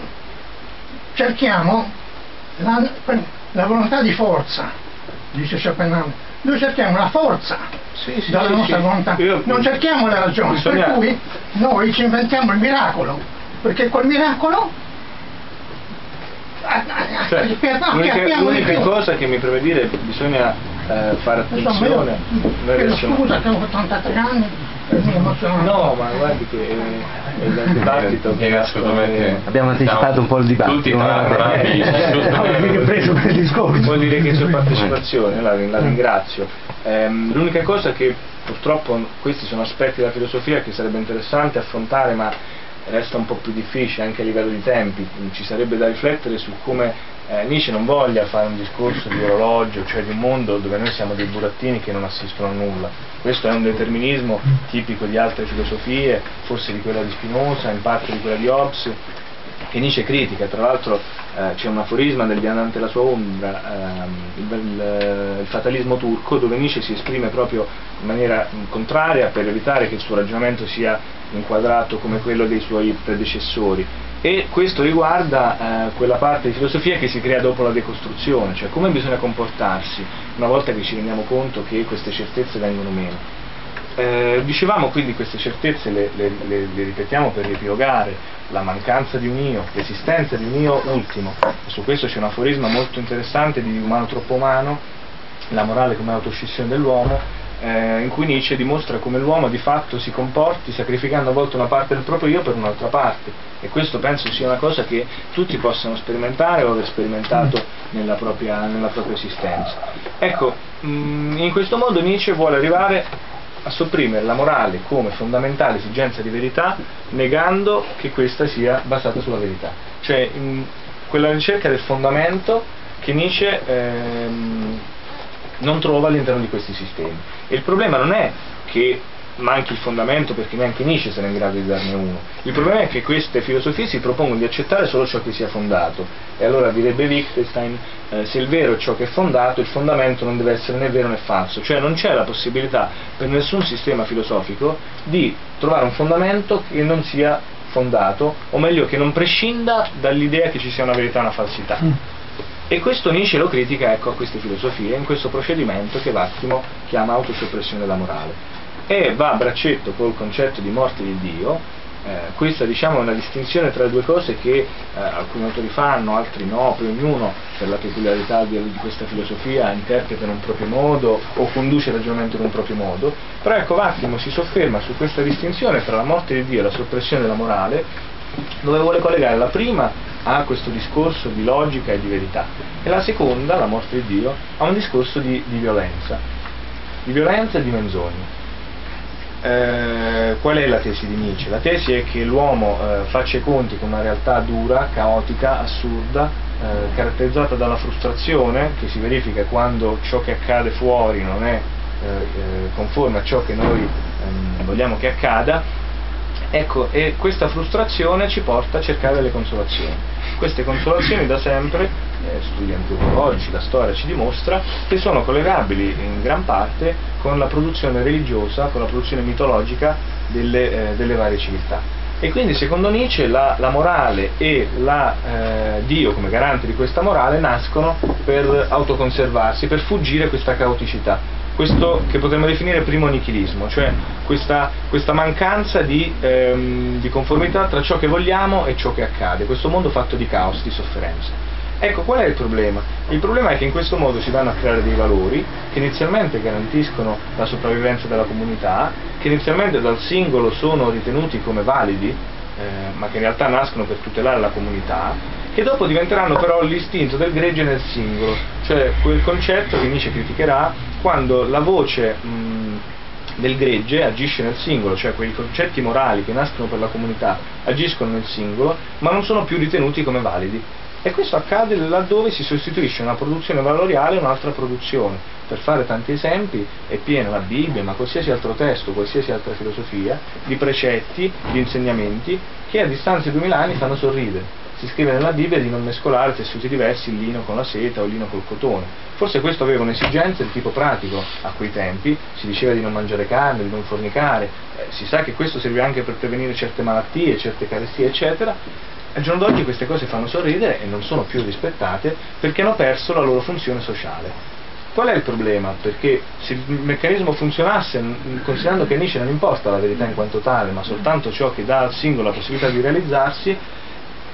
cerchiamo la, la volontà di forza, dice Schopenhauer, noi cerchiamo la forza sì, sì, dalla sì, nostra sì. volontà, non cerchiamo la ragione, bisogna... per cui noi ci inventiamo il miracolo, perché col miracolo cioè, l'unica, l'unica cosa che mi preme dire, bisogna eh, fare attenzione. Insomma, io, scusa che ho ottantatré anni. No, ma guardi che eh, il dibattito che eh, abbiamo anticipato un po' il dibattito. Tutti bravi, preso per il discorso. Vuol dire che sua partecipazione, la, la ringrazio. Eh, l'unica cosa che purtroppo, questi sono aspetti della filosofia che sarebbe interessante affrontare, ma resta un po' più difficile anche a livello di tempi. Ci sarebbe da riflettere su come eh, Nietzsche non voglia fare un discorso di orologio, cioè di un mondo dove noi siamo dei burattini che non assistono a nulla. Questo è un determinismo tipico di altre filosofie, forse di quella di Spinoza, in parte di quella di Hobbes, che Nietzsche critica. Tra l'altro eh, c'è un aforisma del Viandante e la sua ombra, eh, il, il, il fatalismo turco, dove Nietzsche si esprime proprio in maniera contraria per evitare che il suo ragionamento sia inquadrato come quello dei suoi predecessori, e questo riguarda eh, quella parte di filosofia che si crea dopo la decostruzione, cioè come bisogna comportarsi una volta che ci rendiamo conto che queste certezze vengono meno. Eh, dicevamo quindi, queste certezze le, le, le, le ripetiamo per riepilogare: la mancanza di un io, l'esistenza di un io ultimo. Su questo c'è un aforisma molto interessante di Umano troppo umano, la morale come autoscissione dell'uomo, eh, in cui Nietzsche dimostra come l'uomo di fatto si comporti sacrificando a volte una parte del proprio io per un'altra parte, e questo penso sia una cosa che tutti possano sperimentare o aver sperimentato nella propria, nella propria esistenza. Ecco, mh, in questo modo Nietzsche vuole arrivare a sopprimere la morale come fondamentale esigenza di verità, negando che questa sia basata sulla verità, cioè in quella ricerca del fondamento che Nietzsche ehm, non trova all'interno di questi sistemi. E il problema non è che manchi il fondamento, perché neanche Nietzsche sarà in grado di darne uno. Il problema è che queste filosofie si propongono di accettare solo ciò che sia fondato, e allora direbbe Wittgenstein, eh, se è vero ciò che è fondato, il fondamento non deve essere né vero né falso, cioè non c'è la possibilità per nessun sistema filosofico di trovare un fondamento che non sia fondato, o meglio che non prescinda dall'idea che ci sia una verità e una falsità. Mm. E questo Nietzsche lo critica, ecco, a queste filosofie, in questo procedimento che Vattimo chiama autosoppressione della morale, e va a braccetto col concetto di morte di Dio. Eh, questa, diciamo, è una distinzione tra le due cose che eh, alcuni autori fanno, altri no, poi ognuno per la peculiarità di, di questa filosofia interpreta in un proprio modo o conduce il ragionamento in un proprio modo. Però ecco, Vattimo si sofferma su questa distinzione tra la morte di Dio e la soppressione della morale, dove vuole collegare la prima a questo discorso di logica e di verità, e la seconda, la morte di Dio, a un discorso di, di violenza, di violenza e di menzogna. Eh, qual è la tesi di Nietzsche? La tesi è che l'uomo eh, faccia i conti con una realtà dura, caotica, assurda, eh, caratterizzata dalla frustrazione che si verifica quando ciò che accade fuori non è eh, conforme a ciò che noi eh, vogliamo che accada. Ecco, e questa frustrazione ci porta a cercare le consolazioni. Queste consolazioni da sempre, eh, studi antropologici, la storia ci dimostra, che sono collegabili in gran parte con la produzione religiosa, con la produzione mitologica delle, eh, delle varie civiltà. E quindi secondo Nietzsche la, la morale e la, eh, Dio come garante di questa morale nascono per autoconservarsi, per fuggire questa caoticità, questo che potremmo definire primo nichilismo, cioè questa, questa mancanza di, ehm, di conformità tra ciò che vogliamo e ciò che accade, questo mondo fatto di caos, di sofferenza. Ecco, qual è il problema? Il problema è che in questo modo si vanno a creare dei valori che inizialmente garantiscono la sopravvivenza della comunità, che inizialmente dal singolo sono ritenuti come validi, eh, ma che in realtà nascono per tutelare la comunità, che dopo diventeranno però l'istinto del gregge nel singolo, cioè quel concetto che Nietzsche criticherà quando la voce mh, del gregge agisce nel singolo, cioè quei concetti morali che nascono per la comunità agiscono nel singolo, ma non sono più ritenuti come validi. E questo accade laddove si sostituisce una produzione valoriale a un'altra produzione. Per fare tanti esempi è piena la Bibbia, ma qualsiasi altro testo, qualsiasi altra filosofia, di precetti, di insegnamenti che a distanza di duemila anni fanno sorridere. Si scrive nella Bibbia di non mescolare tessuti diversi, il lino con la seta o il lino col cotone. Forse questo aveva un'esigenza di tipo pratico a quei tempi, si diceva di non mangiare carne, di non fornicare, eh, si sa che questo serve anche per prevenire certe malattie, certe carestie, eccetera. Al giorno d'oggi queste cose fanno sorridere e non sono più rispettate perché hanno perso la loro funzione sociale. Qual è il problema? Perché se il meccanismo funzionasse, considerando che Nietzsche non imposta la verità in quanto tale, ma soltanto ciò che dà al singolo la possibilità di realizzarsi,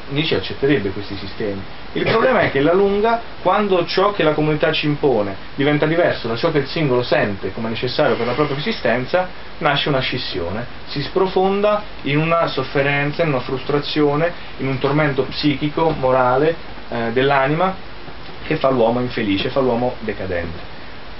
Nietzsche accetterebbe questi sistemi. Il problema è che alla lunga, quando ciò che la comunità ci impone diventa diverso da ciò che il singolo sente come necessario per la propria esistenza, nasce una scissione, si sprofonda in una sofferenza, in una frustrazione, in un tormento psichico, morale, eh, dell'anima, che fa l'uomo infelice, fa l'uomo decadente.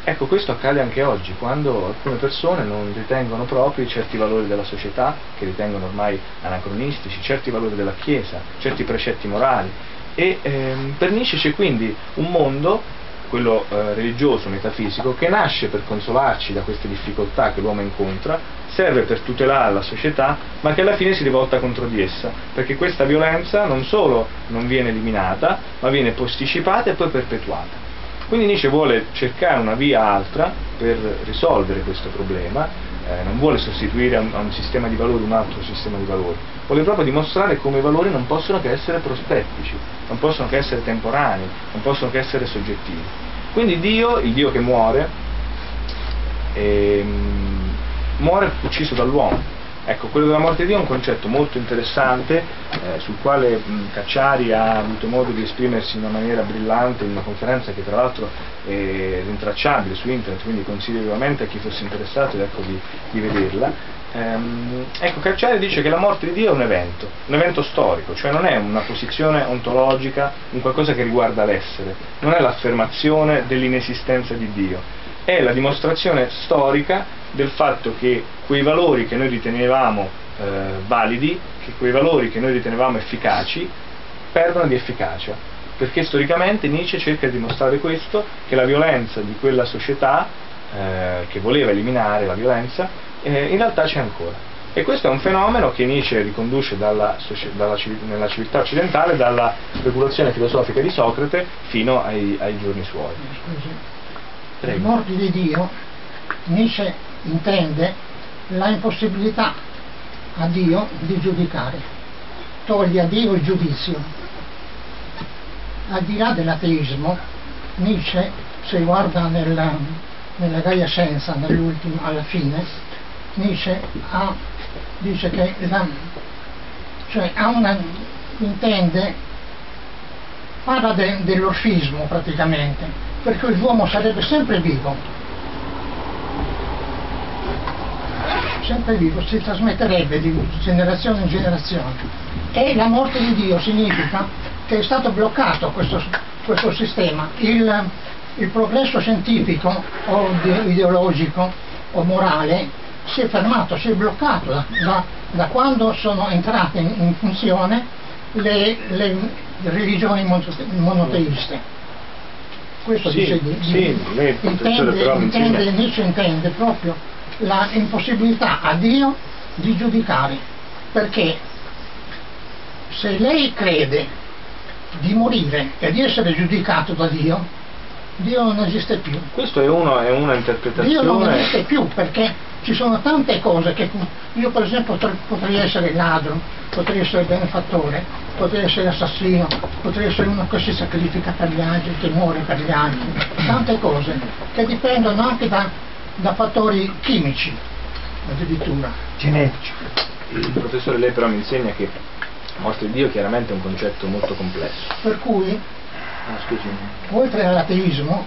Ecco, questo accade anche oggi, quando alcune persone non ritengono propri certi valori della società, che ritengono ormai anacronistici, certi valori della Chiesa, certi precetti morali. E ehm, per Nietzsche c'è quindi un mondo, quello eh, religioso, metafisico, che nasce per consolarci da queste difficoltà che l'uomo incontra, serve per tutelare la società, ma che alla fine si rivolta contro di essa, perché questa violenza non solo non viene eliminata, ma viene posticipata e poi perpetuata. Quindi Nietzsche vuole cercare una via altra per risolvere questo problema, eh, non vuole sostituire a un, a un sistema di valori un altro sistema di valori, vuole proprio dimostrare come i valori non possono che essere prospettici, non possono che essere temporanei, non possono che essere soggettivi. Quindi Dio, il Dio che muore, ehm, muore ucciso dall'uomo. Ecco, quello della morte di Dio è un concetto molto interessante, eh, sul quale mh, Cacciari ha avuto modo di esprimersi in una maniera brillante in una conferenza che tra l'altro è rintracciabile su internet, quindi consiglio vivamente a chi fosse interessato ecco, di, di vederla. Ehm, ecco, Cacciari dice che la morte di Dio è un evento, un evento storico, cioè non è una posizione ontologica, un qualcosa che riguarda l'essere, non è l'affermazione dell'inesistenza di Dio, è la dimostrazione storica del fatto che quei valori che noi ritenevamo eh, validi, che quei valori che noi ritenevamo efficaci, perdono di efficacia, perché storicamente Nietzsche cerca di dimostrare questo, che la violenza di quella società eh, che voleva eliminare la violenza, eh, in realtà c'è ancora. E questo è un fenomeno che Nietzsche riconduce dalla, dalla, nella civiltà occidentale dalla speculazione filosofica di Socrate fino ai, ai giorni suoi. Scusi, la morte di Dio, Nietzsche intende la impossibilità a Dio di giudicare, toglie a Dio il giudizio. Al di là dell'ateismo, Nietzsche, se guarda nella, nella Gaia Scienza, nell'ultima, alla fine, Nietzsche ha, dice che la, cioè ha una, intende, parla de, dell'orfismo praticamente, per cui l'uomo sarebbe sempre vivo. Sempre vivo, si trasmetterebbe di generazione in generazione, e la morte di Dio significa che è stato bloccato questo, questo sistema. Il, il progresso scientifico o ideologico o morale si è fermato, si è bloccato da, da, da quando sono entrate in, in funzione le, le religioni monoteiste. Questo sì, dice di, sì, lei, intende, però intende, Nietzsche intende proprio la impossibilità a Dio di giudicare, perché se lei crede di morire e di essere giudicato da Dio, Dio non esiste più. Questo è, uno, è una interpretazione. Dio non esiste più, perché ci sono tante cose che io per esempio potrei, potrei essere ladro, potrei essere benefattore, potrei essere assassino, potrei essere uno che si sacrifica per gli altri, che muore per gli altri, tante cose che dipendono anche da da fattori chimici, addirittura genetici. Professore, lei però mi insegna che la morte di Dio chiaramente è un concetto molto complesso, per cui ah, scusami. oltre all'ateismo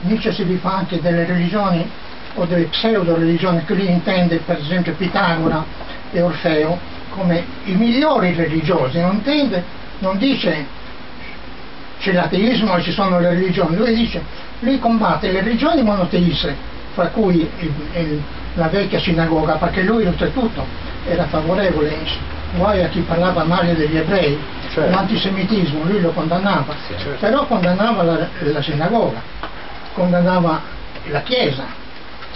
Nietzsche si rifà anche delle religioni o delle pseudo religioni, che lui intende per esempio Pitagora e Orfeo come i migliori religiosi. Non intende, non dice c'è l'ateismo e ci sono le religioni, lui dice, lui combatte le religioni monoteiste, fra cui il, il, la vecchia sinagoga, perché lui oltretutto era favorevole, guai a chi parlava male degli ebrei, cioè, l'antisemitismo, lui lo condannava, sì, certo. Però condannava la, la sinagoga, condannava la Chiesa.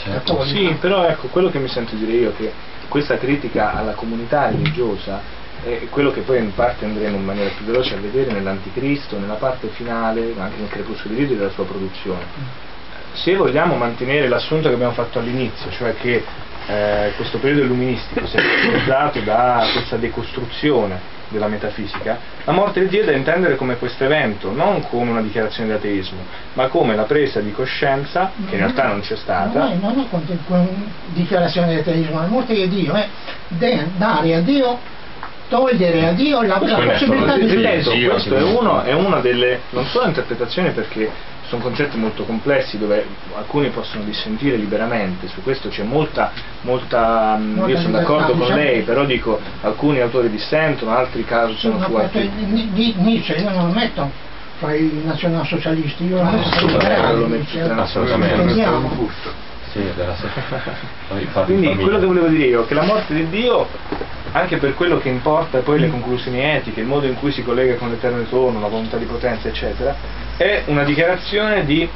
Certo. Sì, però ecco, quello che mi sento dire io è che questa critica alla comunità religiosa è quello che poi in parte andremo in maniera più veloce a vedere nell'Anticristo, nella parte finale, anche nel Crepuscolo degli idoli, della sua produzione. Se vogliamo mantenere l'assunto che abbiamo fatto all'inizio, cioè che eh, questo periodo illuministico si è caratterizzato da questa decostruzione della metafisica, la morte di Dio è da intendere come questo evento, non come una dichiarazione di ateismo, ma come la presa di coscienza, che in realtà non c'è stata. No, non è una dichiarazione di ateismo, la morte di Dio è dare a Dio, togliere a Dio la, la possibilità di senso. Questo è, uno, è una delle, non solo interpretazioni, perché sono concetti molto complessi dove alcuni possono dissentire liberamente, su questo c'è molta, molta, molta io sono d'accordo con lei, però dico, alcuni autori dissentono, altri casi sono su altri. Nietzsche io non lo metto fra i nazionalsocialisti, io non lo metto assolutamente. Quindi quello che volevo dire io, che la morte di Dio, anche per quello che importa poi le conclusioni etiche, il modo in cui si collega con l'eterno ritorno, la volontà di potenza, eccetera, è una dichiarazione di,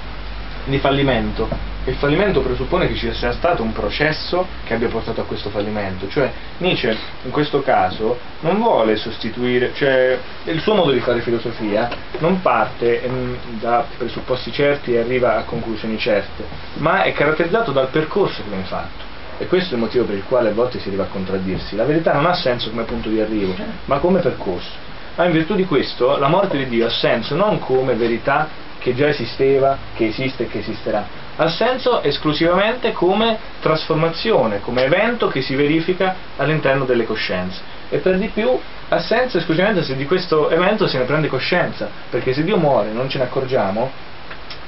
di fallimento. Il fallimento presuppone che ci sia stato un processo che abbia portato a questo fallimento, cioè Nietzsche in questo caso non vuole sostituire, cioè il suo modo di fare filosofia non parte mh, da presupposti certi e arriva a conclusioni certe, ma è caratterizzato dal percorso che viene fatto. E questo è il motivo per il quale a volte si arriva a contraddirsi. La verità non ha senso come punto di arrivo, ma come percorso. Ma in virtù di questo la morte di Dio ha senso non come verità che già esisteva, che esiste e che esisterà, ha senso esclusivamente come trasformazione, come evento che si verifica all'interno delle coscienze, e per di più ha senso esclusivamente se di questo evento se ne prende coscienza, perché se Dio muore e non ce ne accorgiamo,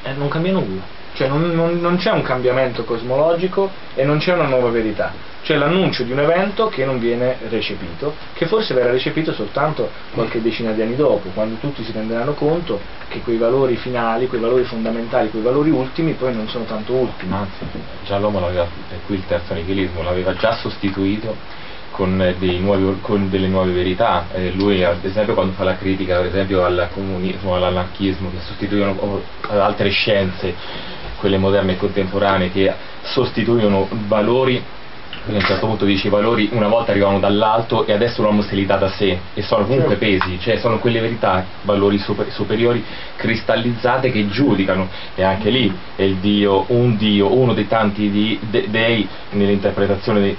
eh, non cambia nulla. Cioè non, non, non c'è un cambiamento cosmologico e non c'è una nuova verità, c'è l'annuncio di un evento che non viene recepito, che forse verrà recepito soltanto qualche decina di anni dopo, quando tutti si renderanno conto che quei valori finali, quei valori fondamentali, quei valori ultimi poi non sono tanto ultimi. Anzi, già l'uomo l'aveva, per cui il terzo nichilismo l'aveva già sostituito con, dei nuovi, con delle nuove verità. Eh, lui ad esempio quando fa la critica per esempio al comunismo, all'anarchismo, che sostituiscono altre scienze, quelle moderne e contemporanee, che sostituivano valori, a un certo punto dice i valori una volta arrivavano dall'alto e adesso l'uomo se li dà da sé e sono comunque pesi, cioè sono quelle verità, valori super, superiori cristallizzate che giudicano, e anche lì è il Dio, un Dio, uno dei tanti di, de, dei nell'interpretazione de,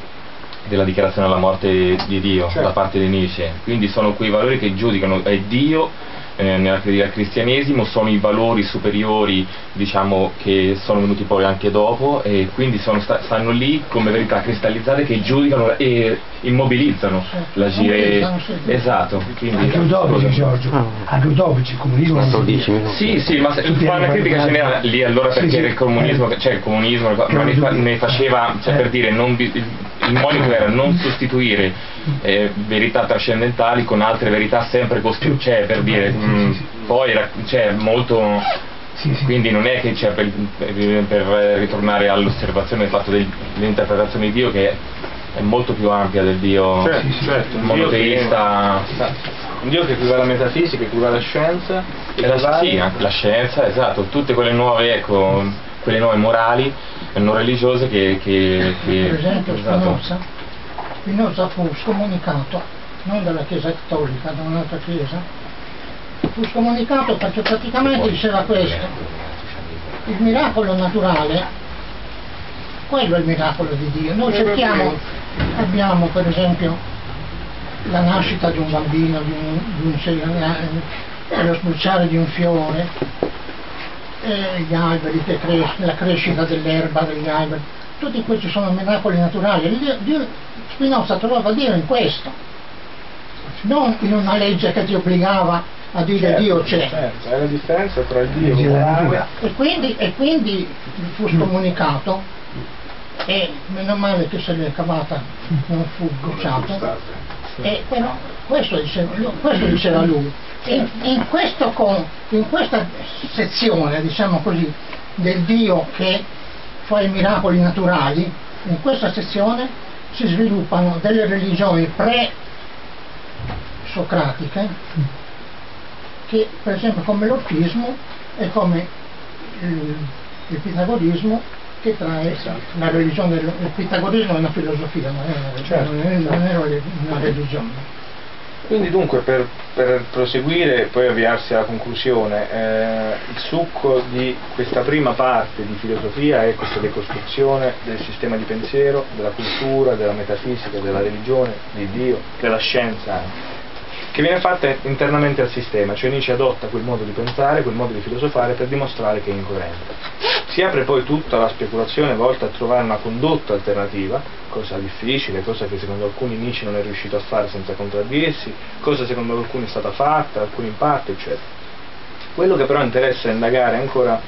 della dichiarazione alla morte di Dio, certo, da parte di Nietzsche. Quindi sono quei valori che giudicano, è Dio. Eh, nella fede del cristianesimo sono i valori superiori, diciamo, che sono venuti poi anche dopo, e quindi sono sta stanno lì come verità cristallizzate che giudicano e immobilizzano l'agire. Esatto, quindi anche utopici, Giorgio, anche utopici, il comunismo non lo sì sì, ma se fa una critica ce n'era lì, allora perché sì, sì. il comunismo, cioè il comunismo ne, ne faceva, cioè per dire non il monito era non sostituire eh, verità trascendentali con altre verità sempre costruite, cioè per dire Mm, poi era, cioè, molto sì, sì. Quindi non è che c'è, per, per ritornare all'osservazione del fatto dell'interpretazione di Dio, che è molto più ampia del Dio, certo, certo, monoteista, un Dio che equivale alla metafisica, equivale alla scienza, equivale... sì, anche la scienza, esatto, tutte quelle nuove, ecco, quelle nuove morali non religiose che, che, che per esempio Spinoza, Spinoza fu scomunicato non dalla Chiesa cattolica, da un'altra chiesa. Fu scomunicato perché praticamente diceva questo: il miracolo naturale, quello è il miracolo di Dio. Noi cerchiamo, abbiamo per esempio la nascita di un bambino, di un, di un cellulare, lo sbocciare di un fiore, e gli alberi che cres la crescita dell'erba, degli alberi, tutti questi sono miracoli naturali. Dio, Dio, Spinoza trovava Dio in questo, non in una legge che ti obbligava a dire certo, Dio c'è, certo, è la differenza tra il Dio e la e quindi e quindi fu scomunicato, e meno male che se l'è cavata, non fu bocciato, e però questo diceva, questo diceva lui, e in, questo con, in questa sezione, diciamo così, del Dio che fa i miracoli naturali, in questa sezione si sviluppano delle religioni pre-socratiche che per esempio come l'orfismo e come il, il pitagorismo, che trae esatto. la religione, del, il pitagorismo è una filosofia, non è una religione, certo. non è una religione. Quindi dunque, per, per proseguire e poi avviarsi alla conclusione, eh, il succo di questa prima parte di filosofia è questa decostruzione del sistema di pensiero, della cultura, della metafisica, della religione, di Dio, della scienza anche, che viene fatta internamente al sistema, cioè Nietzsche adotta quel modo di pensare, quel modo di filosofare per dimostrare che è incoerente. Si apre poi tutta la speculazione volta a trovare una condotta alternativa, cosa difficile, cosa che secondo alcuni Nietzsche non è riuscito a fare senza contraddirsi, cosa secondo alcuni è stata fatta, alcuni in parte, eccetera. Quello che però interessa indagare ancora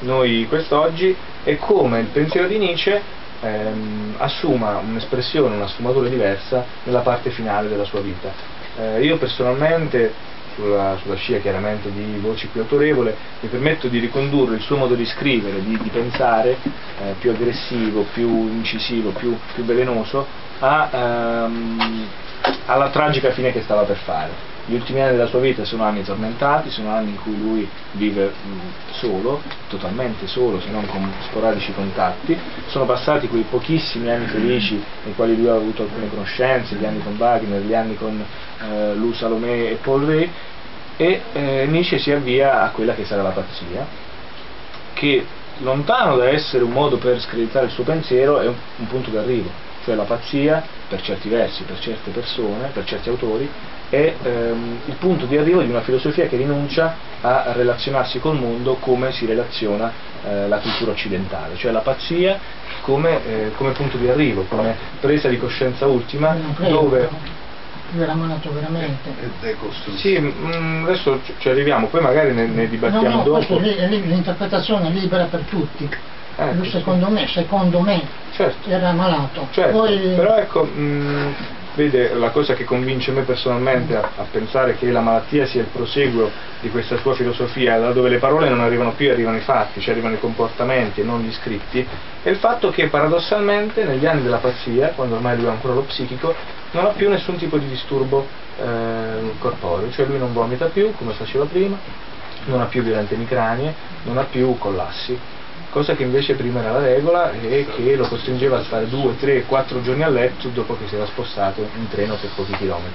noi quest'oggi è come il pensiero di Nietzsche ehm, assuma un'espressione, una sfumatura diversa nella parte finale della sua vita. Eh, io personalmente, sulla, sulla scia chiaramente di voci più autorevole, mi permetto di ricondurre il suo modo di scrivere, di, di pensare, eh, più aggressivo, più incisivo, più, più velenoso, a, ehm, alla tragica fine che stava per fare. Gli ultimi anni della sua vita sono anni tormentati, sono anni in cui lui vive mh, solo, totalmente solo, se non con sporadici contatti. Sono passati quei pochissimi anni felici nei quali lui ha avuto alcune conoscenze, gli anni con Wagner, gli anni con eh, Lou Salomé e Paul Rey, e eh, Nietzsche si avvia a quella che sarà la pazzia, che lontano da essere un modo per screditare il suo pensiero è un, un punto d'arrivo. Cioè la pazzia, per certi versi, per certe persone, per certi autori, è ehm, il punto di arrivo di una filosofia che rinuncia a relazionarsi col mondo come si relaziona eh, la cultura occidentale, cioè la pazzia come, eh, come punto di arrivo, come presa di coscienza ultima, dove... L'amanato veramente. Sì, mh, adesso ci arriviamo, poi magari ne, ne dibattiamo no, no, dopo. L'interpretazione è libera per tutti. Eh, Lui secondo me, secondo me certo. era malato. Certo. Poi... Però ecco, mh, vede, la cosa che convince me personalmente a, a pensare che la malattia sia il proseguo di questa sua filosofia, da dove le parole non arrivano più, arrivano i fatti, cioè arrivano i comportamenti e non gli scritti, è il fatto che paradossalmente negli anni della pazzia, quando ormai lui ha ancora lo psichico, non ha più nessun tipo di disturbo eh, corporeo, cioè lui non vomita più come faceva prima, non ha più violente emicranie, non ha più collassi, cosa che invece prima era la regola e che lo costringeva a stare due, tre, quattro giorni a letto dopo che si era spostato in treno per pochi chilometri.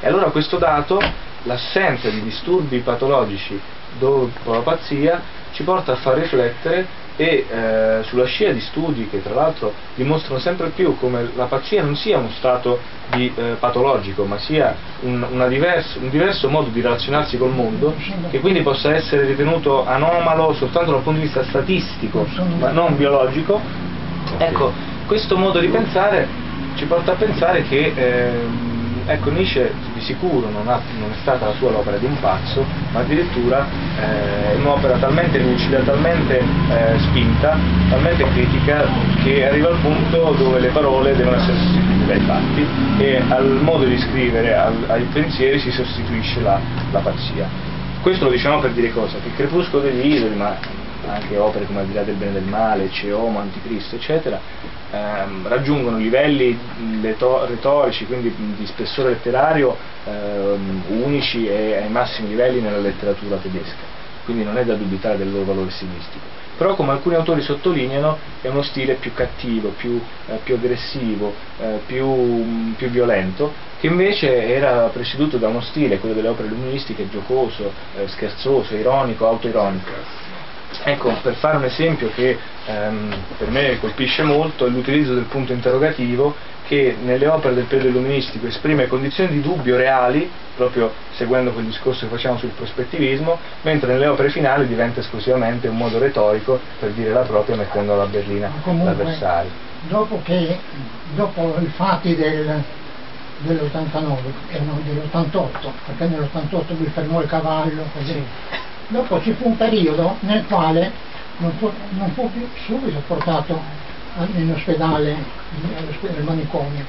E allora questo dato, l'assenza di disturbi patologici dopo la pazzia, ci porta a far riflettere e eh, sulla scia di studi che tra l'altro dimostrano sempre più come la pazzia non sia uno stato di, eh, patologico, ma sia un, una diverso, un diverso modo di relazionarsi col mondo, che quindi possa essere ritenuto anomalo soltanto dal punto di vista statistico ma non biologico. Ecco, questo modo di pensare ci porta a pensare che eh, ecco, Nietzsche di sicuro non, ha, non è stata la sua l'opera di un pazzo, ma addirittura eh, un'opera talmente lucida, talmente eh, spinta, talmente critica, che arriva al punto dove le parole devono essere sostituite dai fatti e al modo di scrivere, al, ai pensieri si sostituisce la, la pazzia. Questo lo diciamo per dire cosa? Che il Crepuscolo degli idoli, ma anche opere come Al di là del bene e del male, Ecce Homo, Anticristo, eccetera, Ehm, raggiungono livelli leto- retorici, quindi di spessore letterario ehm, unici e ai massimi livelli nella letteratura tedesca, quindi non è da dubitare del loro valore stilistico, però come alcuni autori sottolineano è uno stile più cattivo, più, eh, più aggressivo, eh, più, mh, più violento, che invece era presieduto da uno stile, quello delle opere illuministiche, giocoso, eh, scherzoso, ironico, autoironico. Ecco, per fare un esempio che ehm, per me colpisce molto, è l'utilizzo del punto interrogativo che nelle opere del periodo illuministico esprime condizioni di dubbio reali, proprio seguendo quel discorso che facciamo sul prospettivismo, mentre nelle opere finali diventa esclusivamente un modo retorico per dire la propria mettendo alla berlina l'avversario. Dopo che, dopo i fatti del, dell'ottantanove, e non dell'ottantotto, perché nell'ottantotto lui fermò il cavallo, così... Sì. Dopo ci fu un periodo nel quale non fu, non fu più subito portato in ospedale, nel manicomio.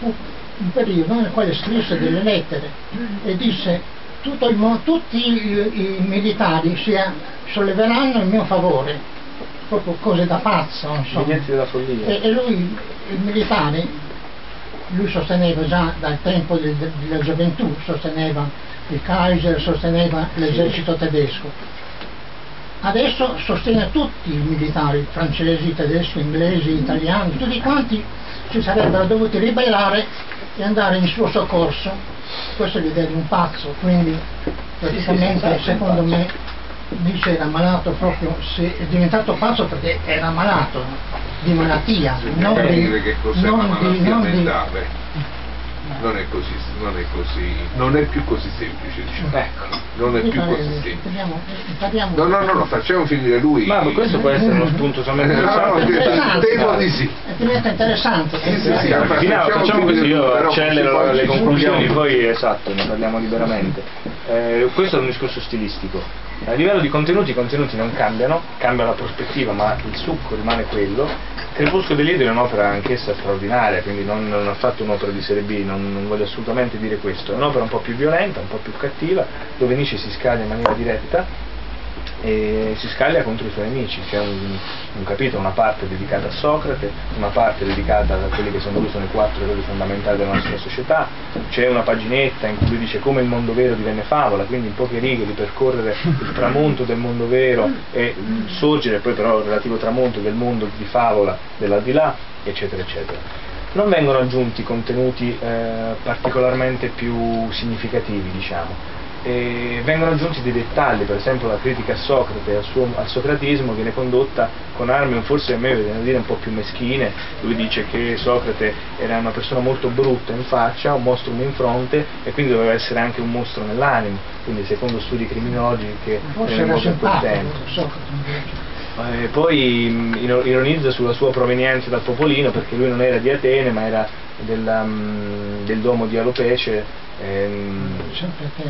Fu un periodo nel quale scrisse delle lettere e disse: tutto il, tutti i, i militari si solleveranno in mio favore, proprio cose da pazzo, insomma. E, e lui, i militari, lui sosteneva già dal tempo del, della gioventù, sosteneva il Kaiser, sosteneva l'esercito tedesco. Adesso sostiene tutti i militari, francesi, tedeschi, inglesi, italiani, tutti quanti si sarebbero dovuti ribellare e andare in suo soccorso Questa è l'idea di un pazzo, quindi praticamente sì, sì, secondo me Nietzsche era malato proprio, se è diventato pazzo perché era malato di malattia, non di, che cos'è non, malattia di, non di non è così, non è così, non è più così semplice, diciamo. Ecco, non è più così semplice. No, no, no, no, facciamo finire lui. Ma questo può essere uno spunto solamente interessante. Temo di sì. È interessante. Sì, sì, sì, facciamo così, io accelero le conclusioni, poi esatto, ne parliamo liberamente. Eh, questo è un discorso stilistico. A livello di contenuti, i contenuti non cambiano, cambia la prospettiva, ma il succo rimane quello. Crepuscolo degli idoli è un'opera anch'essa straordinaria, quindi non, non ha fatto un'opera di serie B, non, non voglio assolutamente dire questo. È un'opera un po' più violenta, un po' più cattiva, dove Nietzsche si scaglia in maniera diretta e si scaglia contro i suoi nemici. C'è un, un capitolo, una parte dedicata a Socrate, una parte dedicata a quelli che sono, sono i quattro errori fondamentali della nostra società, c'è una paginetta in cui lui dice come il mondo vero divenne favola, quindi in poche righe di percorrere il tramonto del mondo vero e il sorgere poi però il relativo tramonto del mondo di favola dell'aldilà, eccetera eccetera. Non vengono aggiunti contenuti eh, particolarmente più significativi, diciamo. E vengono aggiunti dei dettagli, per esempio la critica a Socrate, al, suo, al socratismo, viene condotta con armi forse a me viene a dire un po' più meschine. Lui dice che Socrate era una persona molto brutta in faccia, un mostro in fronte, e quindi doveva essere anche un mostro nell'animo, quindi secondo studi criminologici che forse era molto importante. E poi ironizza sulla sua provenienza dal popolino, perché lui non era di Atene ma era della, del Duomo di Alopece, ehm,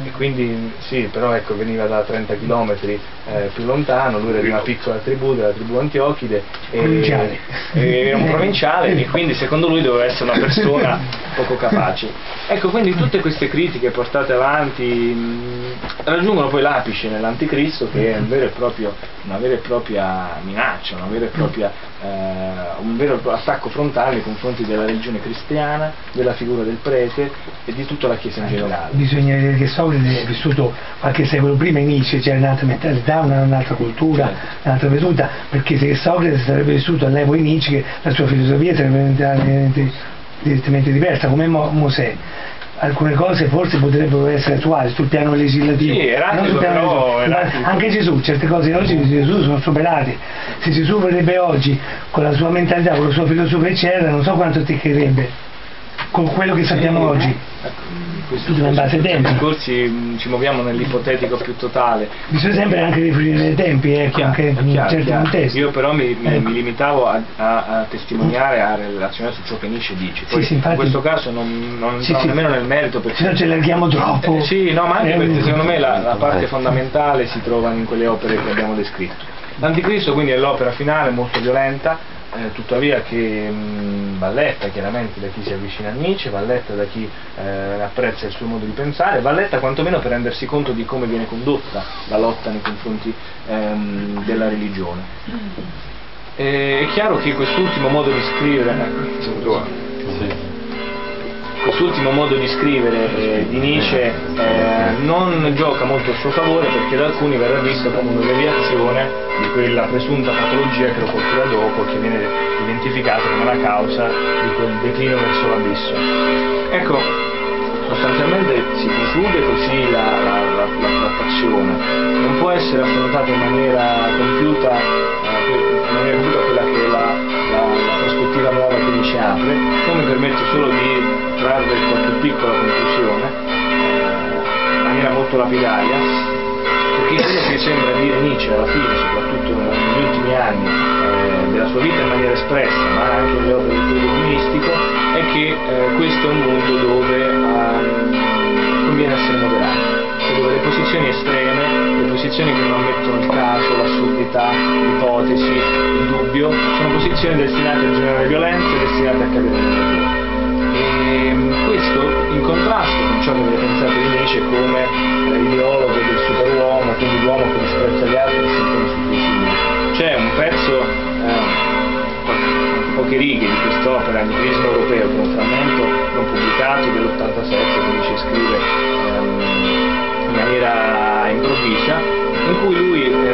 e quindi sì, però ecco, veniva da trenta chilometri eh, più lontano, lui era di una piccola tribù, della tribù Antiochide, e, e era un provinciale, e quindi secondo lui doveva essere una persona poco capace. Ecco, quindi tutte queste critiche portate avanti mh, raggiungono poi l'apice nell'Anticristo, che è un vero e proprio, una vera e propria minaccia, una vera e propria, eh, un vero attacco frontale nei confronti della religione cristiana, della figura del prete e di tutta la Chiesa in generale. Bisogna vedere che Socrate è vissuto qualche secolo prima, inizio, c'era un'altra mentalità, un'altra cultura, certo, un'altra veduta, perché se Socrate sarebbe vissuto all'epoca di Nietzsche, la sua filosofia sarebbe direttamente, direttamente diversa, come Mo- Mosè. Alcune cose forse potrebbero essere attuali sul piano legislativo, sì, non sul piano però, legislativo. Anche Gesù, certe cose oggi di Gesù sono superate. Se Gesù verrebbe oggi con la sua mentalità, con la sua filosofia eccetera, non so quanto teccherebbe con quello che sappiamo eh, oggi. Questo, tutto in base ai tempi. Discorsi, ci muoviamo nell'ipotetico più totale. Bisogna sempre anche riferire ai tempi, eh, chiaro, anche chiaro, in un certo contesto. Io però mi, mi, mi limitavo a, a, a testimoniare, a relazionare su ciò che Nietzsche dice. Poi, sì, sì, infatti, in questo caso non, non sì, sì, nemmeno nel merito, perché se no ce l'allarghiamo troppo. Eh, sì, no, ma anche eh, perché secondo me la, la parte fondamentale si trova in quelle opere che abbiamo descritto. L'Anticristo quindi è l'opera finale, molto violenta. Eh, tuttavia che mh, va letta chiaramente da chi si avvicina a Nietzsche, va letta da chi eh, apprezza il suo modo di pensare, va letta quantomeno per rendersi conto di come viene condotta la lotta nei confronti ehm, della religione. Eh, è chiaro che quest'ultimo modo di scrivere eh, quest'ultimo modo di scrivere eh, di Nietzsche eh, non gioca molto a suo favore, perché da alcuni verrà visto come una deviazione di quella presunta patologia che lo colpirà dopo, che viene identificata come la causa di quel declino verso l'abisso. Ecco, sostanzialmente si chiude così la, la, la, la trattazione, non può essere affrontata in maniera compiuta, eh, in maniera compiuta quella che è la, la, la prospettiva nuova che Nietzsche apre. Non mi permetto solo di trarre qualche piccola conclusione in maniera molto lapidaria, perché quello che sembra dire Nietzsche alla fine, soprattutto negli ultimi anni eh, della sua vita in maniera espressa, ma anche nelle opere del periodo mistico, è che eh, questo è un mondo dove eh, conviene essere moderati, cioè dove le posizioni estreme, le posizioni che non mettono il caso, l'assurdità, l'ipotesi, il dubbio, sono posizioni destinate a generare violenza e destinate a cadere nel dubbio. E questo in contrasto con ciò che viene pensato di Nietzsche come ideologo del superuomo, quindi l'uomo che disprezza gli altri e si impone sul suicidio. C'è un pezzo, eh, poche righe di quest'opera, Anticristo europeo, che è un frammento non pubblicato dell'ottantasette, che Nietzsche scrive eh, in maniera improvvisa, in cui lui eh,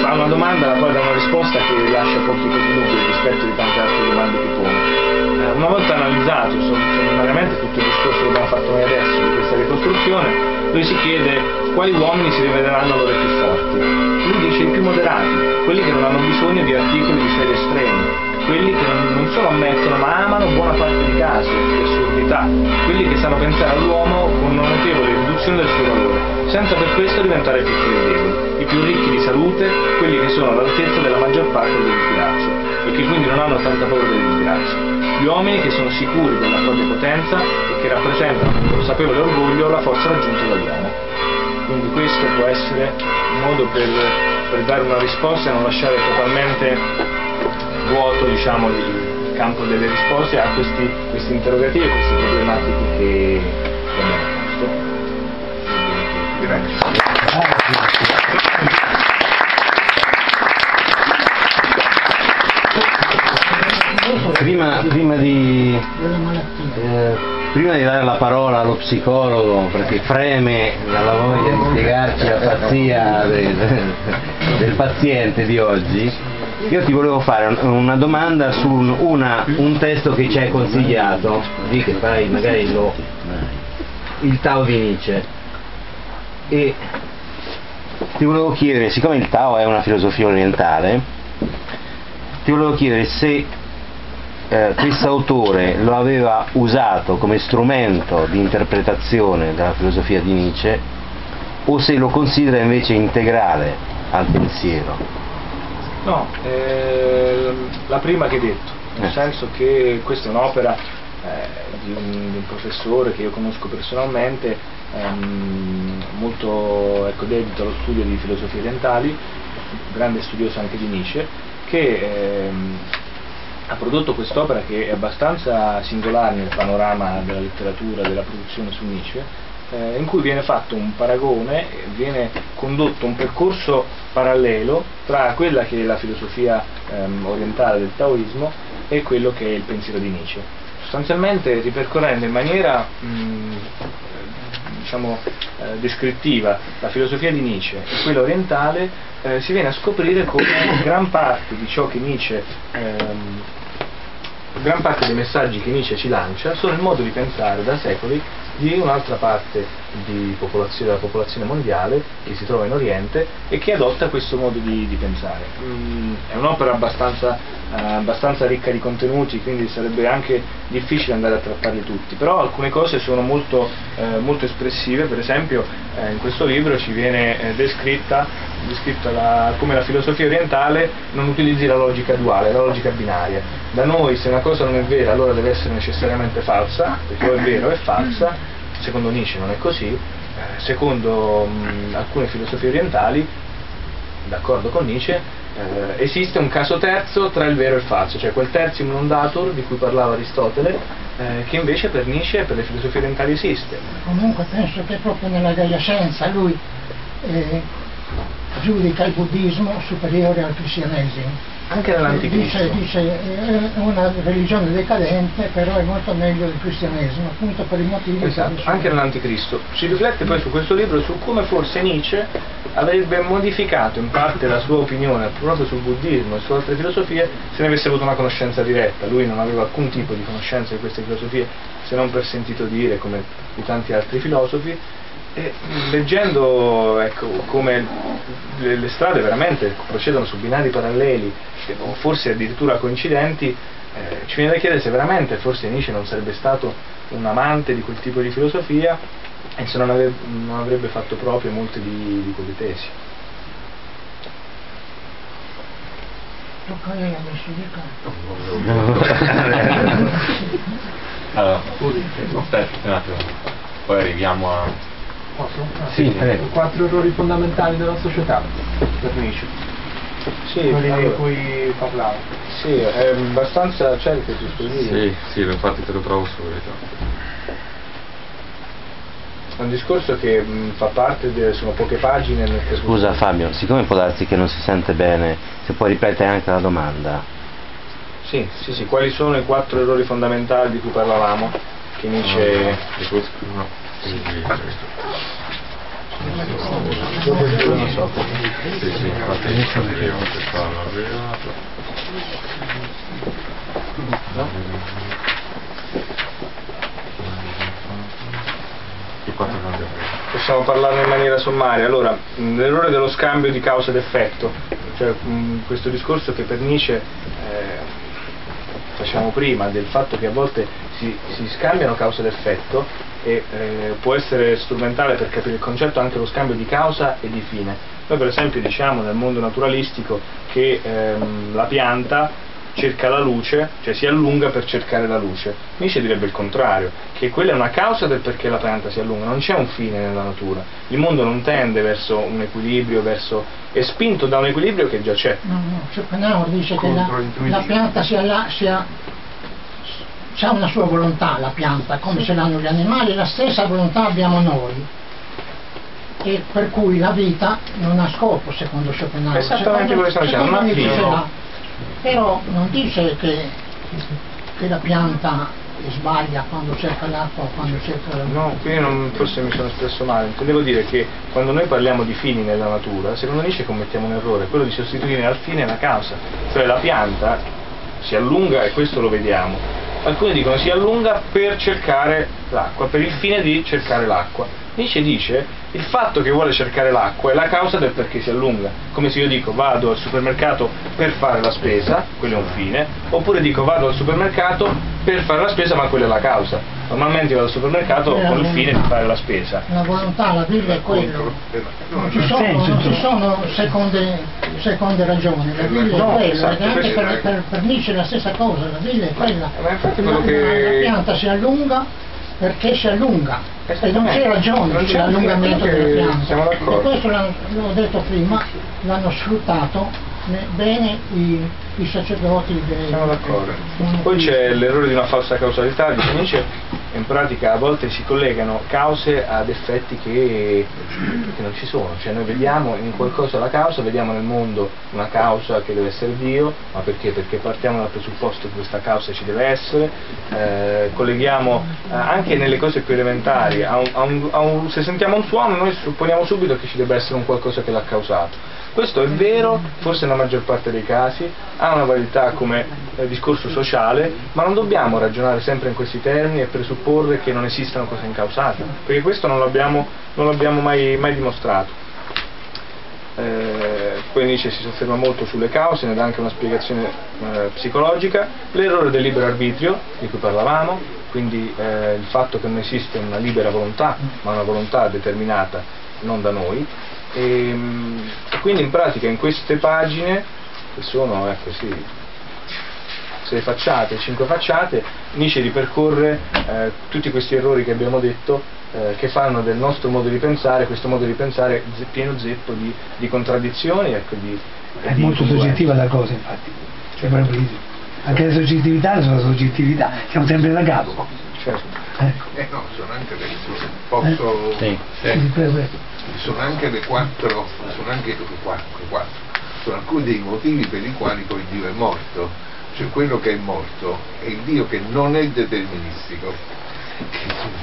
fa una domanda alla quale dà una risposta che lascia pochi dubbi rispetto di tante altre domande che pone. Eh, una volta analizzato sommariamente tutto il discorso che abbiamo fatto noi adesso di questa ricostruzione, lui si chiede quali uomini si riveleranno loro più forti. Lui dice i più moderati, quelli che non hanno bisogno di articoli di serie estremi, quelli che non solo ammettono ma amano buona parte di casi e assurdità, quelli che sanno pensare all'uomo con una notevole riduzione del suo valore, senza per questo diventare più credibili. I più ricchi di salute, quelli che sono all'altezza della maggior parte del ritiraccio e che quindi non hanno tanta paura del ritiraccio, gli uomini che sono sicuri della propria potenza e che rappresentano con consapevole orgoglio la forza raggiunta dall'uomo. Quindi questo può essere un modo per, per dare una risposta e non lasciare totalmente vuoto, diciamo, il campo delle risposte a questi, questi interrogativi e queste problematiche che abbiamo posto. Grazie. Prima, prima, di, eh, prima di dare la parola allo psicologo, perché freme dalla voglia di spiegarci la pazzia del, del paziente di oggi, io ti volevo fare una domanda su un, una, un testo che ci hai consigliato, di che fai magari lo, Il Tao di Nietzsche, e ti volevo chiedere, siccome il Tao è una filosofia orientale, ti volevo chiedere se eh, quest'autore lo aveva usato come strumento di interpretazione della filosofia di Nietzsche o se lo considera invece integrale al pensiero. No, eh, la prima che hai detto, nel eh. senso che questa è un'opera eh, di, un, di un professore che io conosco personalmente, Ehm, molto ecco, dedito allo studio di filosofie orientali, grande studioso anche di Nietzsche, che ehm, ha prodotto quest'opera che è abbastanza singolare nel panorama della letteratura, della produzione su Nietzsche, eh, in cui viene fatto un paragone, viene condotto un percorso parallelo tra quella che è la filosofia ehm, orientale del taoismo e quello che è il pensiero di Nietzsche, sostanzialmente ripercorrendo in maniera mh, diciamo eh, descrittiva la filosofia di Nietzsche e quella orientale. Eh, si viene a scoprire come gran parte di ciò che Nietzsche ehm, gran parte dei messaggi che Nietzsche ci lancia sono il modo di pensare da secoli di un'altra parte di popolazione, della popolazione mondiale che si trova in Oriente e che adotta questo modo di, di pensare. Mm, è un'opera abbastanza, eh, abbastanza ricca di contenuti, quindi sarebbe anche difficile andare a trattarli tutti, però alcune cose sono molto, eh, molto espressive. Per esempio eh, in questo libro ci viene eh, descritta, descritta la, come la filosofia orientale non utilizzi la logica duale, la logica binaria. Da noi se una cosa non è vera allora deve essere necessariamente falsa, perché o è vero o è falsa. Secondo Nietzsche non è così, eh, secondo mh, alcune filosofie orientali, d'accordo con Nietzsche, eh, esiste un caso terzo tra il vero e il falso, cioè quel tertium non datur di cui parlava Aristotele, eh, che invece per Nietzsche e per le filosofie orientali esiste. Comunque penso che proprio nella Gaia Scienza lui eh, giudica il buddismo superiore al cristianesimo. Anche nell'Anticristo. Dice, dice è una religione decadente, però è molto meglio del cristianesimo, appunto per il motivo. Esatto, che anche nell'Anticristo. Si riflette poi su questo libro su come forse Nietzsche avrebbe modificato in parte la sua opinione proprio sul buddismo e su altre filosofie se ne avesse avuto una conoscenza diretta. Lui non aveva alcun tipo di conoscenza di queste filosofie, se non per sentito dire, come di tanti altri filosofi. E leggendo ecco, come le, le strade veramente procedono su binari paralleli o forse addirittura coincidenti, eh, ci viene da chiedere se veramente forse Nietzsche non sarebbe stato un amante di quel tipo di filosofia e se non, ave, non avrebbe fatto proprio molte di, di quelle tesi. Allora, aspetta un attimo, poi arriviamo a... Sì, quattro errori fondamentali della società per Nietzsche, sì, quelli allora, di cui parlavo. Sì, è abbastanza certo, giusto lì. Sì, sì, infatti te lo trovo su Verità. È un discorso che mh, fa parte de, sono poche pagine nel... Scusa Fabio, siccome può darsi che non si sente bene, se puoi ripetere anche la domanda. Sì, sì, sì, quali sono i quattro errori fondamentali di cui parlavamo? Che Nietzsche... No, no. Sì, questo. Possiamo parlarne in maniera sommaria. Allora, l'errore dello scambio di causa ed effetto, cioè mh, questo discorso che per Nietzsche eh, facciamo prima, del fatto che a volte si, si scambiano causa ed effetto, e eh, può essere strumentale per capire il concetto anche lo scambio di causa e di fine. Noi per esempio diciamo nel mondo naturalistico che ehm, la pianta cerca la luce, cioè si allunga per cercare la luce. Nietzsche direbbe il contrario, che quella è una causa del perché la pianta si allunga, non c'è un fine nella natura, il mondo non tende verso un equilibrio, verso... è spinto da un equilibrio che già c'è. No, no, Schopenhauer dice che la, la pianta sia là, sia, c'ha una sua volontà la pianta, come ce l'hanno gli animali, la stessa volontà abbiamo noi. E per cui la vita non ha scopo, secondo Schopenhauer. Esattamente quello che sta dicendo, non ha fine. Però non dice che, che la pianta sbaglia quando cerca l'acqua o quando cerca la luce. No, qui non, forse mi sono espresso male. Intendevo dire che quando noi parliamo di fini nella natura, secondo Nietzsche commettiamo un errore, quello di sostituire al fine la causa. Cioè la pianta si allunga, e questo lo vediamo. Alcuni dicono si allunga per cercare l'acqua, per il fine di cercare l'acqua. Nietzsche dice il fatto che vuole cercare l'acqua è la causa del perché si allunga, come se io dico vado al supermercato per fare la spesa, quello è un fine, oppure dico vado al supermercato per fare la spesa, ma quella è la causa. Normalmente vado al supermercato con il fine di fare la spesa. La volontà, la vita è quello, non ci sono, non ci sono seconde, seconde ragioni, la vita è quella, anche per, per, per Nietzsche è la stessa cosa, la vita è quella, la, la, la pianta si allunga perché si allunga, e non c'è ragione sull'allungamento della pianta, e questo l'ho detto prima, l'hanno sfruttato bene i, i sacerdoti dei, siamo d'accordo. Poi c'è l'errore di una falsa causalità, dice Nietzsche, in pratica a volte si collegano cause ad effetti che, che non ci sono, cioè noi vediamo in qualcosa la causa, vediamo nel mondo una causa che deve essere Dio, ma perché? Perché partiamo dal presupposto che questa causa ci deve essere, eh, colleghiamo eh, anche nelle cose più elementari, a un, a un, a un, se sentiamo un suono noi supponiamo subito che ci debba essere un qualcosa che l'ha causato. Questo è vero, forse nella maggior parte dei casi, ha una validità come eh, discorso sociale, ma non dobbiamo ragionare sempre in questi termini e presupporre che non esistano cose incausate, perché questo non l'abbiamo, non l'abbiamo mai, mai dimostrato. Eh, poi Nietzsche si sofferma molto sulle cause, ne dà anche una spiegazione eh, psicologica, l'errore del libero arbitrio, di cui parlavamo, quindi eh, il fatto che non esiste una libera volontà, ma una volontà determinata, non da noi. E quindi in pratica in queste pagine, che sono ecco sì, sei facciate, cinque facciate, Nietzsche ripercorre eh, tutti questi errori che abbiamo detto, eh, che fanno del nostro modo di pensare, questo modo di pensare pieno zeppo di, di contraddizioni, ecco, di, è di molto influenza. Soggettiva la cosa, infatti, cioè, proprio, anche le soggettività sono soggettività, siamo sempre da capo, certo. Eh no, sono anche delle, posso, eh? Sì. Eh, sono anche le quattro, sono anche le quattro, quattro, sono alcuni dei motivi per i quali poi Dio è morto, cioè quello che è morto è il Dio che non è deterministico,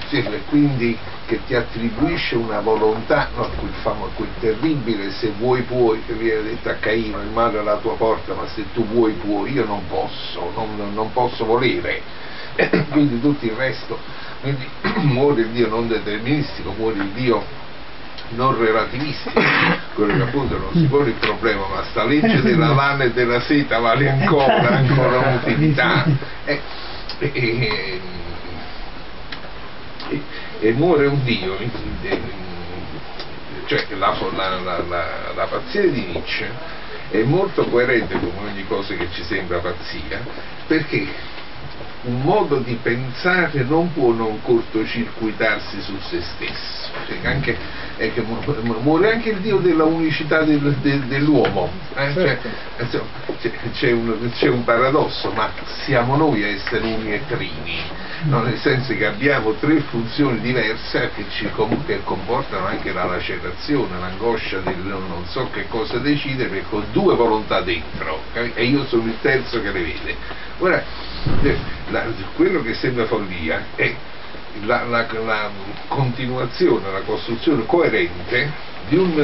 che, quindi che ti attribuisce una volontà, no, quel, famo, quel terribile se vuoi puoi, che viene detto a Caino, il male è alla tua porta, ma se tu vuoi puoi, io non posso, non, non posso volere. Quindi tutto il resto, quindi muore il Dio non deterministico, muore il Dio non relativistico, quello che appunto non si pone il problema, ma sta legge della lana e della seta vale ancora, ancora un'utilità, e, e, e, e, e muore un Dio, cioè la, la, la, la, la pazzia di Nietzsche è molto coerente con ogni cosa che ci sembra pazzia, perché un modo di pensare non può non cortocircuitarsi su se stesso, cioè anche, è che muore anche il Dio della unicità del, del, dell'uomo, eh? Cioè, c'è un, c'è un paradosso, ma siamo noi a essere uni e trini, no? Nel senso che abbiamo tre funzioni diverse che ci com- che comportano anche la lacerazione, l'angoscia del non so che cosa decidere, perché ho due volontà dentro, eh? E io sono il terzo che le vede. Ora, La, quello che sembra follia è la, la, la continuazione, la costruzione coerente di un, di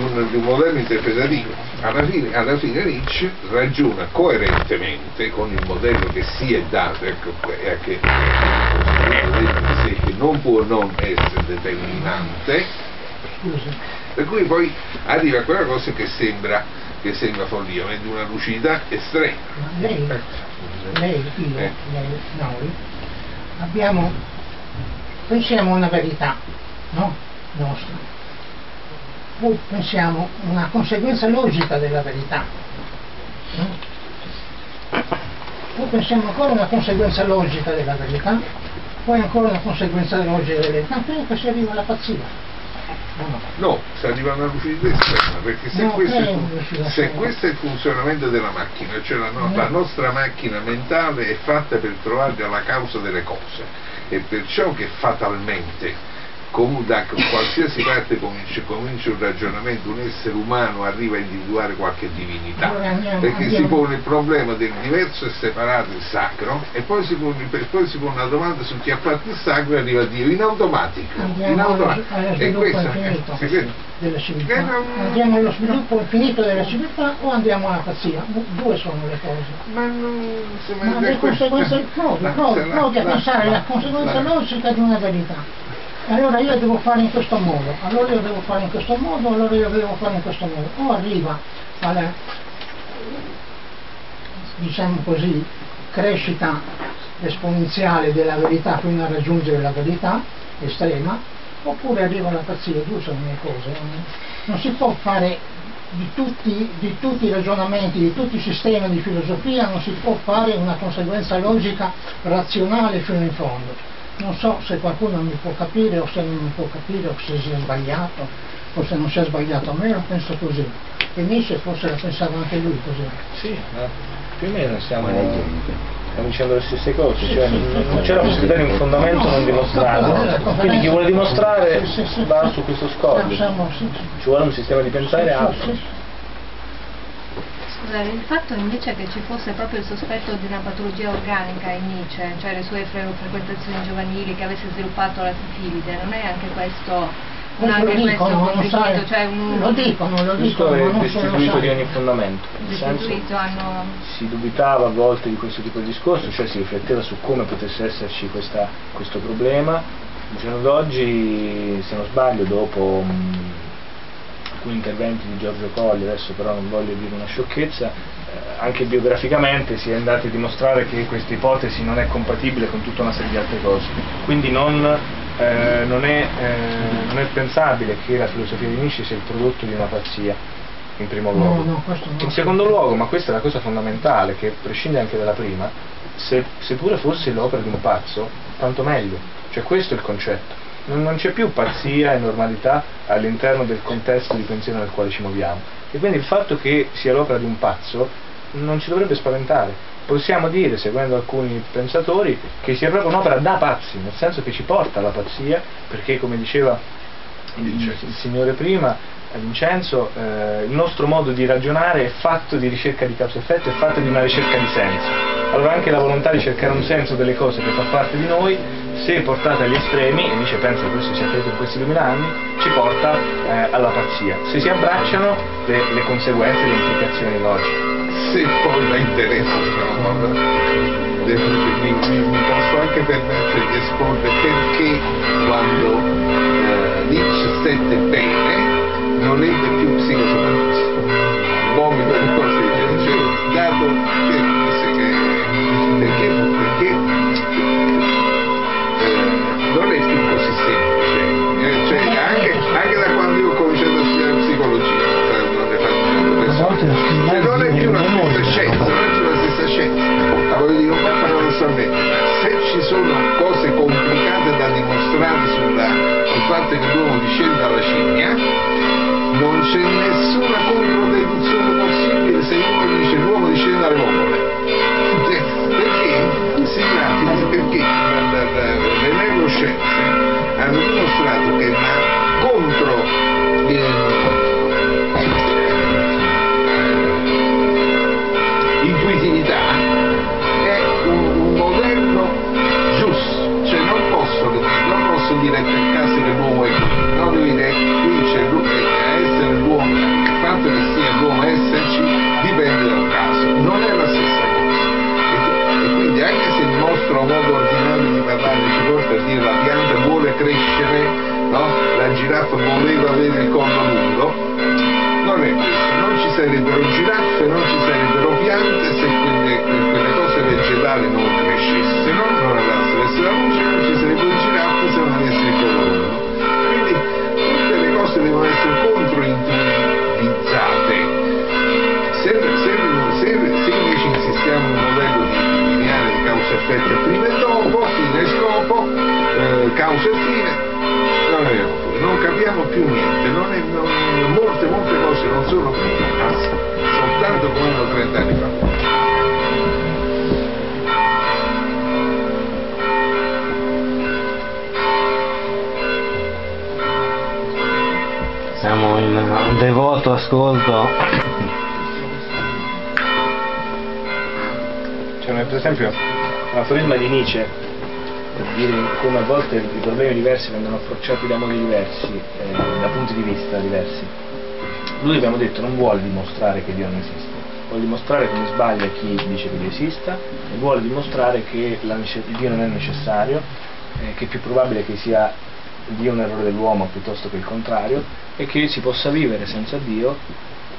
un, di un modello interpretativo. Alla fine, alla fine Nietzsche ragiona coerentemente con il modello che si è dato e che, che, che non può non essere determinante, per cui poi arriva a quella cosa che sembra che sembra follia, ma è di una lucidità estrema. Ma lei, lei, io, eh. lei, noi abbiamo, pensiamo una verità, no? Nostra, o pensiamo una conseguenza logica della verità, no? O pensiamo ancora una conseguenza logica della verità, poi ancora una conseguenza logica della verità, fino che si arriva alla pazzia. No, no, si arriva a una lucidità esterna, perché se, no, questo, è il, se questo è il funzionamento della macchina, cioè la, no, la nostra macchina mentale è fatta per trovare la causa delle cose, e perciò che fatalmente com, da qualsiasi parte comincia, comincia un ragionamento, un essere umano arriva a individuare qualche divinità, allora, andiamo, perché andiamo. Si pone il problema del diverso e separato il sacro, e poi si pone, poi si pone una domanda su chi ha fatto il sacro e arriva a Dio in automatico, in automatico. Alla, alla e questa infinito, è, è della civiltà. Non... andiamo allo sviluppo infinito della civiltà o andiamo alla pazzia? Due sono le cose, ma non se ma le conseguenze proprio, proprio, proprio a pensare alla conseguenza la, logica di una verità. Allora io devo fare in questo modo, allora io devo fare in questo modo, allora io devo fare in questo modo. O arriva alla, diciamo così, crescita esponenziale della verità fino a raggiungere la verità estrema, oppure arriva alla pazzia. Due sono le cose. Non si può fare di tutti, di tutti i ragionamenti, di tutti i sistemi di filosofia, non si può fare una conseguenza logica razionale fino in fondo. Non so se qualcuno mi può capire o se non mi può capire o se si è sbagliato o se non si è sbagliato, a me lo penso così, e Nietzsche forse la pensava anche lui così. Sì, ma più o meno stiamo, stiamo dicendo le stesse cose, sì, cioè sì, non, non c'è la possibilità di un fondamento no, non dimostrato, quindi chi vuole dimostrare sì, sì, va su questo scoglio, diciamo, sì, sì. Ci vuole un sistema di pensare sì, altro. Sì, sì. Il fatto invece che ci fosse proprio il sospetto di una patologia organica in Nietzsche, cioè le sue frequentazioni giovanili, che avesse sviluppato la sifilide, non è anche questo, non anche lo dicono, questo non cioè un... lo dicono, lo dicono, questo è destituito di ogni fondamento, nel senso, hanno... si dubitava a volte di questo tipo di discorso, cioè si rifletteva su come potesse esserci questa, questo problema. Il giorno d'oggi, se non sbaglio, dopo interventi di Giorgio Colli, adesso però non voglio dire una sciocchezza, eh, anche biograficamente si è andati a dimostrare che questa ipotesi non è compatibile con tutta una serie di altre cose, quindi non, eh, non, è, eh, non è pensabile che la filosofia di Nietzsche sia il prodotto di una pazzia in primo luogo, no, no, in secondo luogo, ma questa è la cosa fondamentale che prescinde anche dalla prima, se, seppure fosse l'opera di un pazzo tanto meglio, cioè questo è il concetto. Non c'è più pazzia e normalità all'interno del contesto di pensiero nel quale ci muoviamo, e quindi il fatto che sia l'opera di un pazzo non ci dovrebbe spaventare. Possiamo dire, seguendo alcuni pensatori, che sia proprio un'opera da pazzi, nel senso che ci porta alla pazzia, perché come diceva il, il signore prima, Vincenzo, eh, il nostro modo di ragionare è fatto di ricerca di causa-effetto, è fatto di una ricerca di senso. Allora anche la volontà di cercare un senso delle cose che fa parte di noi, se portata agli estremi, e invece penso che questo sia credo in questi duemila anni, ci porta eh, alla pazzia, se si abbracciano le, le conseguenze e le implicazioni logiche. Se poi la interessa, diciamo, mi posso anche permettere di esporre perché quando eh, Nietzsche stette bene non è più psicosomatico, vomito di cose di genere, dato che, perché, perché eh, non è più così semplice, eh, cioè anche, anche da quando io ho cominciato a studiare psicologia, non ne faccio più adesso, se non è più la stessa scienza, non è più la stessa scienza, ma voglio dire, ma paradossalmente, se ci sono cose complicate da dimostrare sulla, sul fatto che l'uomo discende dalla scimmia, non c'è nessuna controdeduzione possibile se uno dice l'uomo discende dalle vongole, perché si tratta perché le neuroscienze hanno dimostrato che la contro eh, intuitività è un, un modello giusto, cioè non possono crescere, no? La giraffa voleva avere il collo lungo, non è questo, non ci sarebbero giraffe, non ci sarebbero piante se quelle, quelle cose vegetali non crescessero, non avessero la luce, non ci sarebbero giraffe se non avessero il collo lungo. Quindi tutte le cose devono essere controintuitivizzate. Se, se, se, se invece insistiamo in un modello lineare di causa-effetti a prima e dopo, fine e scopo, eh, causa e fine, non capiamo più niente, non è, non, molte, molte cose non sono più case, soltanto come erano trent'anni fa. Siamo in devoto ascolto. Cioè, per esempio, l'aforisma di Nietzsche, per dire come a volte i problemi diversi vengono approcciati da modi diversi, eh, da punti di vista diversi. Lui, abbiamo detto, non vuole dimostrare che Dio non esiste, vuole dimostrare come sbaglia chi dice che Dio esista, e vuole dimostrare che la, Dio non è necessario, eh, che è più probabile che sia Dio un errore dell'uomo piuttosto che il contrario, e che si possa vivere senza Dio,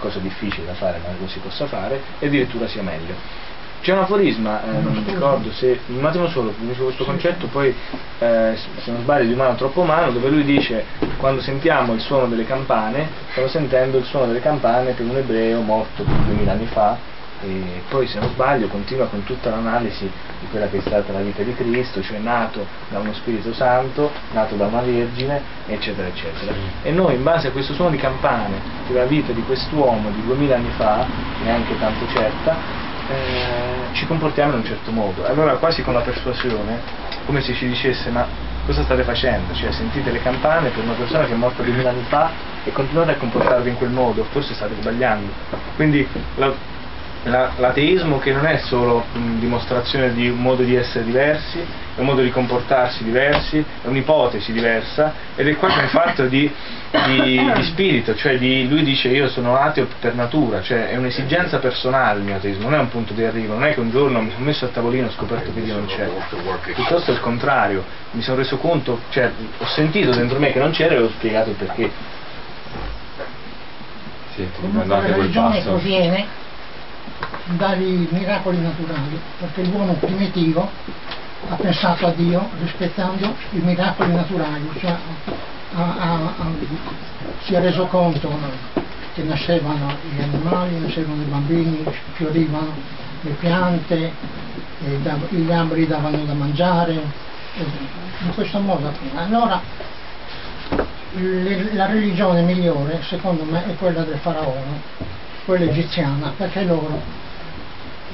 cosa difficile da fare ma lo si possa fare, e addirittura sia meglio. C'è un aforisma, eh, non mi ricordo se, un attimo solo, finisco questo concetto, poi eh, se non sbaglio di Umano troppo umano, dove lui dice: quando sentiamo il suono delle campane, stiamo sentendo il suono delle campane per un ebreo morto duemila anni fa, e poi, se non sbaglio, continua con tutta l'analisi di quella che è stata la vita di Cristo, cioè nato da uno Spirito Santo, nato da una Vergine, eccetera eccetera. E noi, in base a questo suono di campane, della vita di quest'uomo di duemila anni fa, neanche tanto certa, Eh, ci comportiamo in un certo modo. Allora, quasi con la persuasione, come se ci dicesse: ma cosa state facendo? Cioè, sentite le campane per una persona che è morta duemila anni fa e continuate a comportarvi in quel modo, forse state sbagliando. Quindi la, la, l'ateismo, che non è solo mh, dimostrazione di un modo di essere diversi, è un modo di comportarsi diversi, è un'ipotesi diversa, ed è quasi un fatto di, di, di spirito, cioè di, lui dice: io sono ateo per natura, cioè è un'esigenza personale il mio ateismo, non è un punto di arrivo, non è che un giorno mi sono messo a tavolino e ho scoperto che Dio non c'è, piuttosto il contrario, mi sono reso conto, cioè ho sentito dentro me che non c'era e ho spiegato il perché. Sì, la religione proviene dai miracoli naturali, perché l'uomo primitivo ha pensato a Dio rispettando i miracoli naturali, cioè a, a, a, si è reso conto, no, che nascevano gli animali, nascevano i bambini, fiorivano le piante, e da, gli alberi davano da mangiare, in questo modo. Allora le, la religione migliore, secondo me, è quella del faraone, quella egiziana, perché loro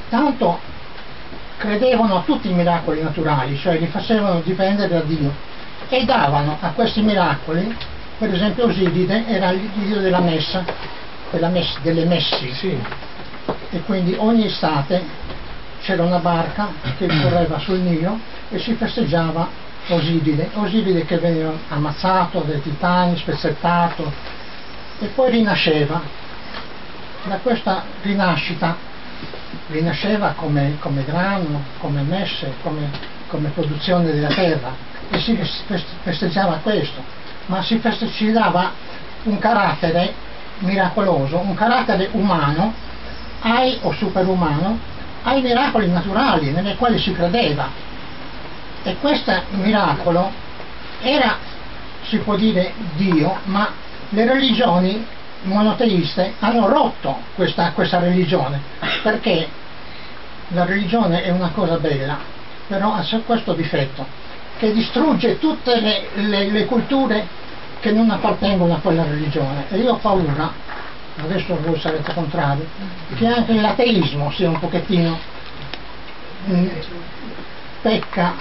tanto credevano a tutti i miracoli naturali, cioè li facevano dipendere da Dio, e davano a questi miracoli, per esempio Osiride era il dio della messa, della messa delle messi, sì. E quindi ogni estate c'era una barca che correva sul Nilo e si festeggiava Osiride, Osiride che veniva ammazzato dai titani, spezzettato, e poi rinasceva. Da questa rinascita rinasceva come, come grano, come messe, come, come produzione della terra, e si festeggiava questo, ma si festeggiava un carattere miracoloso, un carattere umano ai, o superumano ai miracoli naturali nelle quali si credeva, e questo miracolo era, si può dire, Dio. Ma le religioni monoteiste hanno rotto questa, questa religione, perché la religione è una cosa bella, però ha questo difetto che distrugge tutte le, le, le culture che non appartengono a quella religione, e io ho paura, adesso voi sarete contrari, che anche l'ateismo sia un pochettino mh, pecca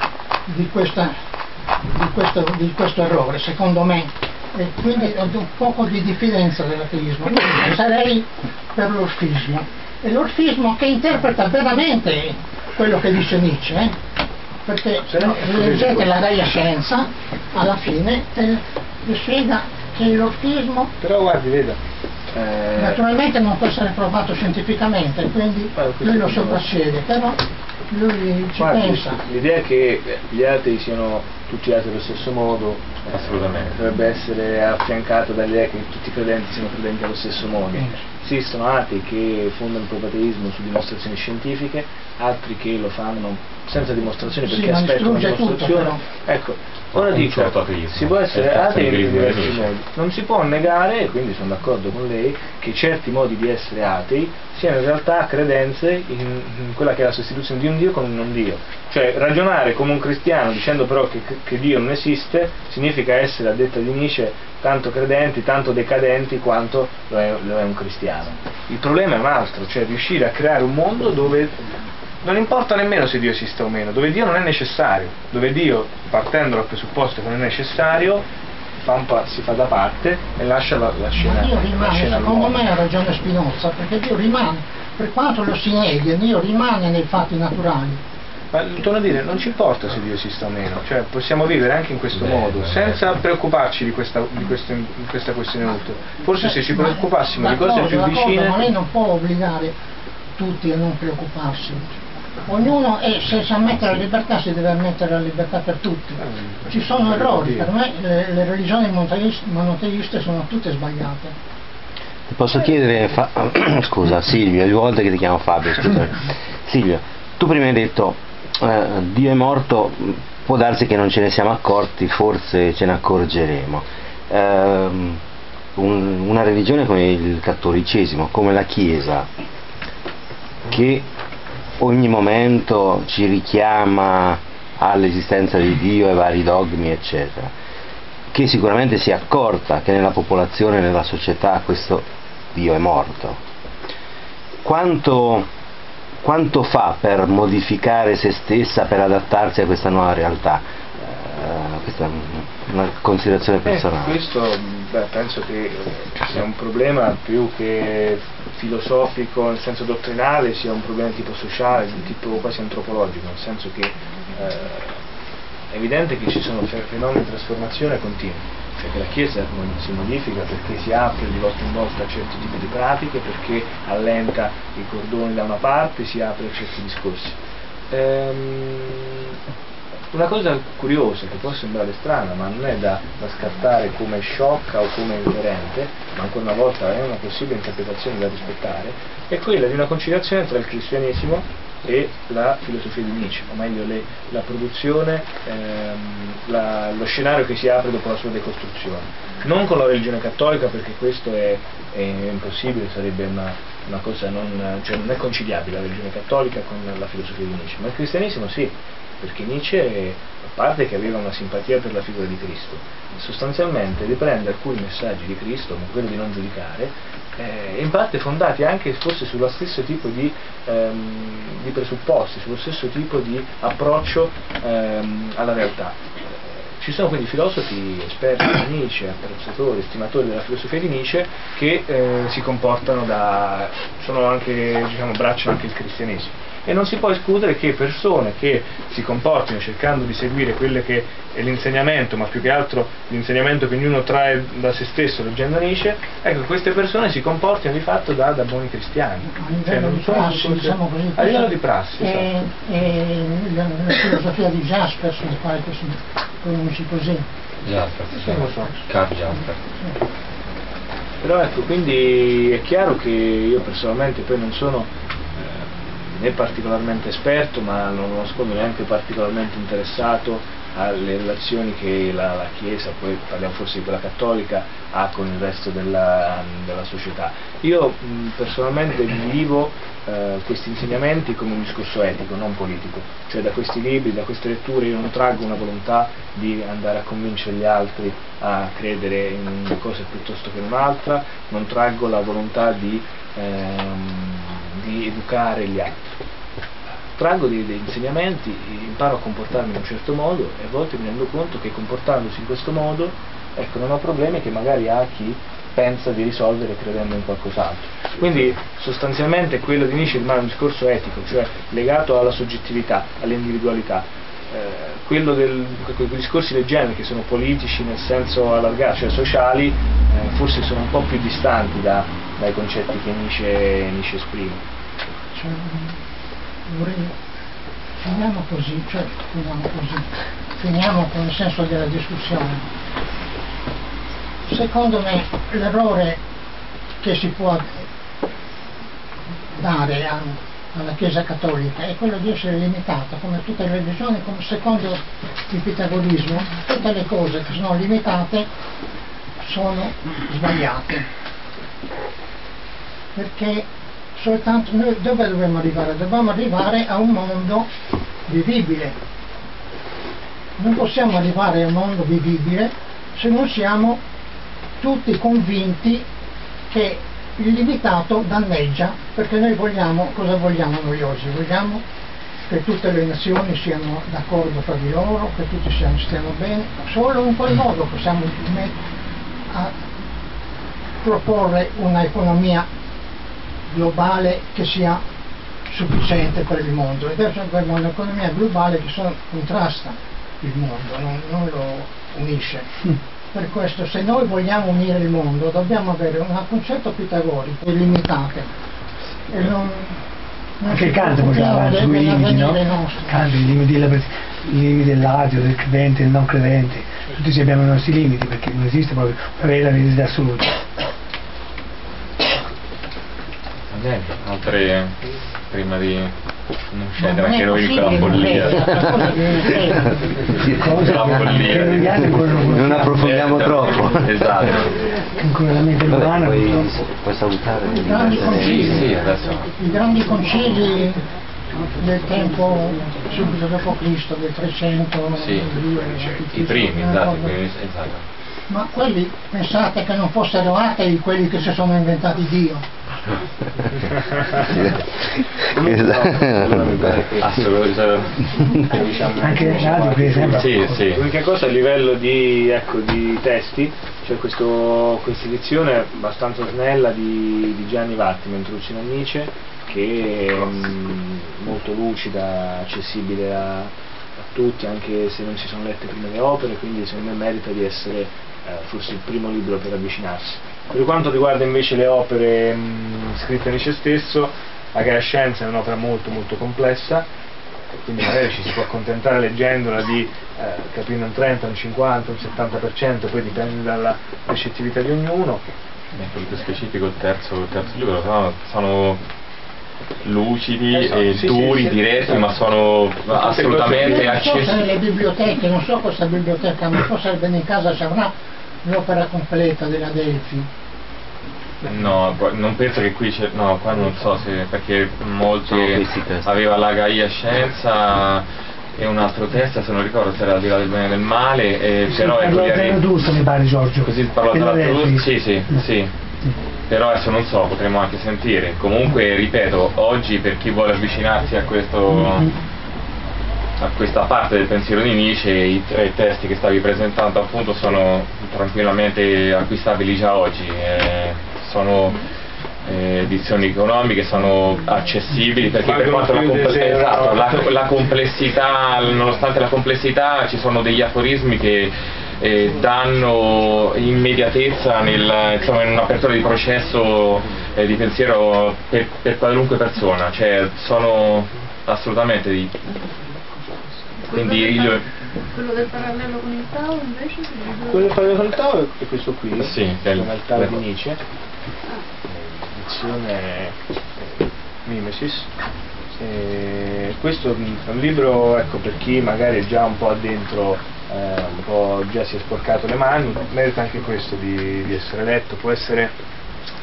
di, questa, di, questo, di questo errore, secondo me. E quindi ho un poco di diffidenza dell'ateismo, io sarei per l'orfismo, e l'orfismo che interpreta veramente quello che dice Nietzsche, eh? Perché se no, leggete la Gaia Scienza, alla fine eh, spiega che l'orfismo, però guardi, veda, eh... naturalmente non può essere provato scientificamente, quindi lui lo soprassiede, però lui ci guardi, pensa. L'idea che gli atei siano tutti dati allo stesso modo, eh, assolutamente dovrebbe essere affiancato dall'idea che tutti i credenti siano credenti allo stesso modo. Esistono atei che fondano il proprio ateismo su dimostrazioni scientifiche, altri che lo fanno senza dimostrazioni perché sì, aspettano una dimostrazione. Tutto, ecco, ora dico, certo si può essere atei in diversi modi. Non si può negare, e quindi sono d'accordo con lei, che certi modi di essere atei siano in realtà credenze in, in quella che è la sostituzione di un Dio con un non Dio. Cioè ragionare come un cristiano dicendo però che, che Dio non esiste significa essere, a detta di Nietzsche, tanto credenti, tanto decadenti quanto lo è, lo è un cristiano. Il problema è un altro, cioè riuscire a creare un mondo dove non importa nemmeno se Dio esiste o meno, dove Dio non è necessario, dove Dio, partendo dal presupposto che non è necessario, fa un pa- si fa da parte e lascia la, la scena. Ma Dio rimane, la secondo me ha ragione Spinoza, perché Dio rimane, per quanto lo si neghi, Dio rimane nei fatti naturali. Ma torno a dire, non ci importa se Dio esista o meno, cioè possiamo vivere anche in questo beh, modo, beh, senza beh. preoccuparci di questa, di questo, di questa questione utile. Forse beh, se ci preoccupassimo di cose più vicine. Ma lei non può obbligare tutti a non preoccuparsi. Ognuno è, se sa mettere la libertà si deve mettere la libertà per tutti. Ci sono errori, per me le, le religioni monoteiste sono tutte sbagliate. Ti posso chiedere, fa... scusa Silvio, è due volte che ti chiamo Fabio, scusa. Silvio, tu prima hai detto Uh, Dio è morto, può darsi che non ce ne siamo accorti, forse ce ne accorgeremo. Uh, un, una religione come il cattolicesimo, come la Chiesa, che ogni momento ci richiama all'esistenza di Dio e vari dogmi eccetera, che sicuramente si è accorta che nella popolazione, nella società, questo Dio è morto, quanto Quanto fa per modificare se stessa, per adattarsi a questa nuova realtà? Uh, questa è una considerazione personale. Eh, questo beh, penso che sia un problema più che filosofico nel senso dottrinale, sia un problema di tipo sociale, di tipo quasi antropologico, nel senso che eh, è evidente che ci sono fenomeni di trasformazione continua. Cioè che la Chiesa si modifica perché si apre di volta in volta a certi tipi di pratiche, perché allenta i cordoni da una parte, si apre a certi discorsi. Ehm, una cosa curiosa, che può sembrare strana, ma non è da, da scartare come sciocca o come incoerente, ma ancora una volta è una possibile interpretazione da rispettare, è quella di una conciliazione tra il cristianesimo e la filosofia di Nietzsche, o meglio le, la produzione, ehm, la, lo scenario che si apre dopo la sua decostruzione. Non con la religione cattolica, perché questo è, è impossibile, sarebbe una, una cosa non, cioè non è conciliabile la religione cattolica con la filosofia di Nietzsche, ma il cristianesimo sì, perché Nietzsche, a parte che aveva una simpatia per la figura di Cristo, sostanzialmente riprende alcuni messaggi di Cristo, come quello di non giudicare, Eh, in parte fondati anche forse sullo stesso tipo di, ehm, di presupposti, sullo stesso tipo di approccio ehm, alla realtà. Eh, ci sono quindi filosofi esperti di Nietzsche, apprezzatori, stimatori della filosofia di Nietzsche, che eh, si comportano da, sono anche, diciamo, bracciano anche il cristianesimo. E non si può escludere che persone che si comportino cercando di seguire quelle che è l'insegnamento, ma più che altro l'insegnamento che ognuno trae da se stesso leggendo Nietzsche, ecco, queste persone si comportano di fatto da, da buoni cristiani. A livello cioè, di prassi, così, diciamo così. A livello di prassi. E, so. e la, la filosofia di Jasper, sulla quale si pronunci così. Jasper, sì, lo so. Carl Jasper. Sì. Però ecco, quindi è chiaro che io personalmente poi non sono né particolarmente esperto, ma non nascondo neanche particolarmente interessato alle relazioni che la, la Chiesa, poi parliamo forse di quella cattolica, ha con il resto della, della società. Io mh, personalmente vivo eh, questi insegnamenti come un discorso etico, non politico, cioè da questi libri, da queste letture io non traggo una volontà di andare a convincere gli altri a credere in una cosa piuttosto che in un'altra, non traggo la volontà di ehm, di educare gli altri. Traggo dei, dei insegnamenti, imparo a comportarmi in un certo modo e a volte mi rendo conto che comportandosi in questo modo, ecco, non ho problemi che magari ha chi pensa di risolvere credendo in qualcos'altro. Quindi sostanzialmente quello di Nietzsche rimane un discorso etico, cioè legato alla soggettività, all'individualità. Eh, quello del, quei discorsi del genere che sono politici nel senso allargato, cioè sociali, eh, forse sono un po' più distanti da, dai concetti che Nietzsche, Nietzsche esprime. Cioè, vorrei, finiamo così, cioè, finiamo così. finiamo con il senso della discussione. Secondo me l'errore che si può dare a, alla Chiesa Cattolica è quello di essere limitata, come tutte le religioni, come secondo il pitagorismo, tutte le cose che sono limitate sono sbagliate, perché soltanto noi dove dobbiamo arrivare? Dobbiamo arrivare a un mondo vivibile. Non possiamo arrivare a un mondo vivibile se non siamo tutti convinti che il limitato danneggia, perché noi vogliamo, cosa vogliamo noi oggi? Vogliamo che tutte le nazioni siano d'accordo fra di loro, che tutti siano, stiano bene. Solo in quel modo possiamo a proporre un'economia globale che sia sufficiente per il mondo. E adesso abbiamo un'economia globale che sono, contrasta il mondo, non, non lo unisce. Per questo, se noi vogliamo unire il mondo, dobbiamo avere un concetto pitagorico illimitato. E non, non anche il Kant portava sui limiti, no? Kant, i limiti dell'ateo, del credente, del non credente. Tutti abbiamo i nostri limiti, perché non esiste proprio la verità assoluta. Bene, altre prima di... non scendere, anche noi con la follia non approfondiamo troppo, esatto, ancora la mente umana. Puoi salutare i grandi concili del tempo subito dopo Cristo, del trecento, i primi, esatto, ma quelli pensate che non fossero atei quelli che si sono inventati Dio? Anche sì, sì. L'unica cosa a livello di, ecco, di testi, c'è cioè questa edizione abbastanza snella di, di Gianni Vattimo, Introduzione a Nietzsche, che è um, molto lucida, accessibile a, a tutti, anche se non si sono lette prima le opere, quindi secondo me merita di essere eh, forse il primo libro per avvicinarsi. Per quanto riguarda invece le opere mh, scritte a Nietzsche stesso, la Gaia Scienza è un'opera molto molto complessa, quindi magari ci si può accontentare leggendola di eh, capire un trenta, un cinquanta, un settanta per cento, poi dipende dalla recettività di ognuno. Nel più specifico il terzo, il terzo libro sono, sono lucidi, esatto, e sì, duri, sì, sì, diretti, sì, ma sono assolutamente accessibili. Non so se nelle biblioteche, non so questa biblioteca, ma so se bene in casa c'è una... l'opera completa della Delphi? No, non penso che qui c'è, no, qua non so se, perché molti aveva la Gaia Scienza e un altro testo, se non ricordo se era Al di là del bene e del male, e sì, però è Della mi pare Giorgio. Così parlò della Delphi. Sì, sì, no. Sì. Però adesso non so, potremmo anche sentire. Comunque ripeto, oggi per chi vuole avvicinarsi a questo mm-hmm. a questa parte del pensiero di Nietzsche, i tre testi che stavi presentando appunto sono tranquillamente acquistabili già oggi, eh, sono eh, edizioni economiche, sono accessibili, perché per quanto la, comple- esatto, la, la complessità, nonostante la complessità, ci sono degli aforismi che eh, danno immediatezza nel, insomma, in un'apertura di processo eh, di pensiero per, per qualunque persona, cioè sono assolutamente di... Quindi quello, del par- quello del parallelo con il Tao invece? Quello del parallelo con il Tao è questo qui, sì, è il Tao di Nietzsche, edizione Mimesis. E questo è un libro, ecco, per chi magari è già un po' addentro, eh, un po' già si è sporcato le mani, merita anche questo di, di essere letto, può essere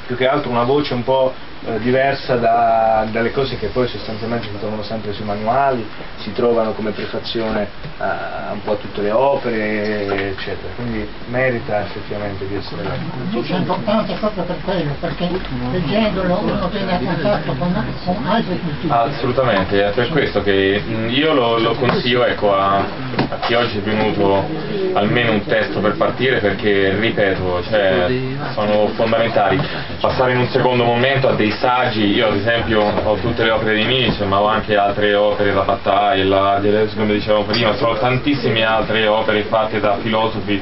più che altro una voce un po' eh, diversa da, dalle cose che poi sostanzialmente si trovano sempre sui manuali, si trovano come prefazione a, a un po' a tutte le opere, eccetera. Quindi merita effettivamente di essere letto. È importante proprio per quello, perché leggendolo uno viene a contatto con, con altre culture. Assolutamente, è per questo che io lo, lo consiglio, ecco, a, a chi oggi è venuto almeno un testo per partire, perché ripeto, cioè, sono fondamentali. Passare in un secondo momento a dei saggi, io ad esempio ho tutte le opere di Nietzsche, ma ho anche altre opere, la battaglia, la Deleuze, come dicevamo prima, sono tantissime altre opere fatte da filosofi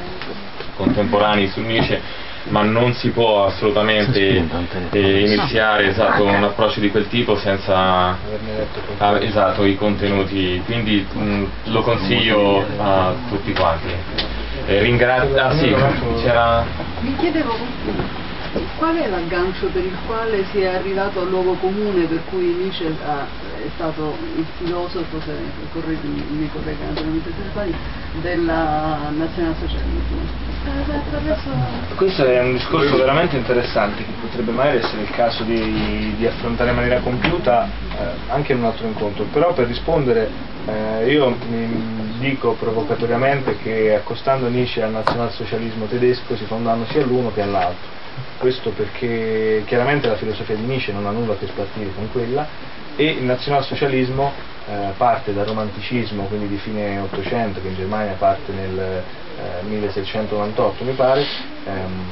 contemporanei su Nietzsche ma non si può assolutamente eh, iniziare esatto, un approccio di quel tipo senza ah, esatto, i contenuti, quindi mh, lo consiglio a tutti quanti. Eh, ringrazio... Ah, sì, mi chiedevo qual è l'aggancio per il quale si è arrivato al luogo comune per cui Nietzsche è stato il filosofo, se mi corregga naturalmente se sbaglio, della nazionalsocialismo? Questo è un discorso veramente interessante che potrebbe magari essere il caso di, di affrontare in maniera compiuta eh, anche in un altro incontro, però per rispondere eh, io mi dico provocatoriamente che accostando Nietzsche al nazionalsocialismo tedesco si fa un danno sia all'uno che all'altro. Questo perché chiaramente la filosofia di Nietzsche non ha nulla a che spartire con quella e il nazionalsocialismo eh, parte dal romanticismo, quindi di fine Ottocento, che in Germania parte nel eh, milleseicento novantotto mi pare, ehm,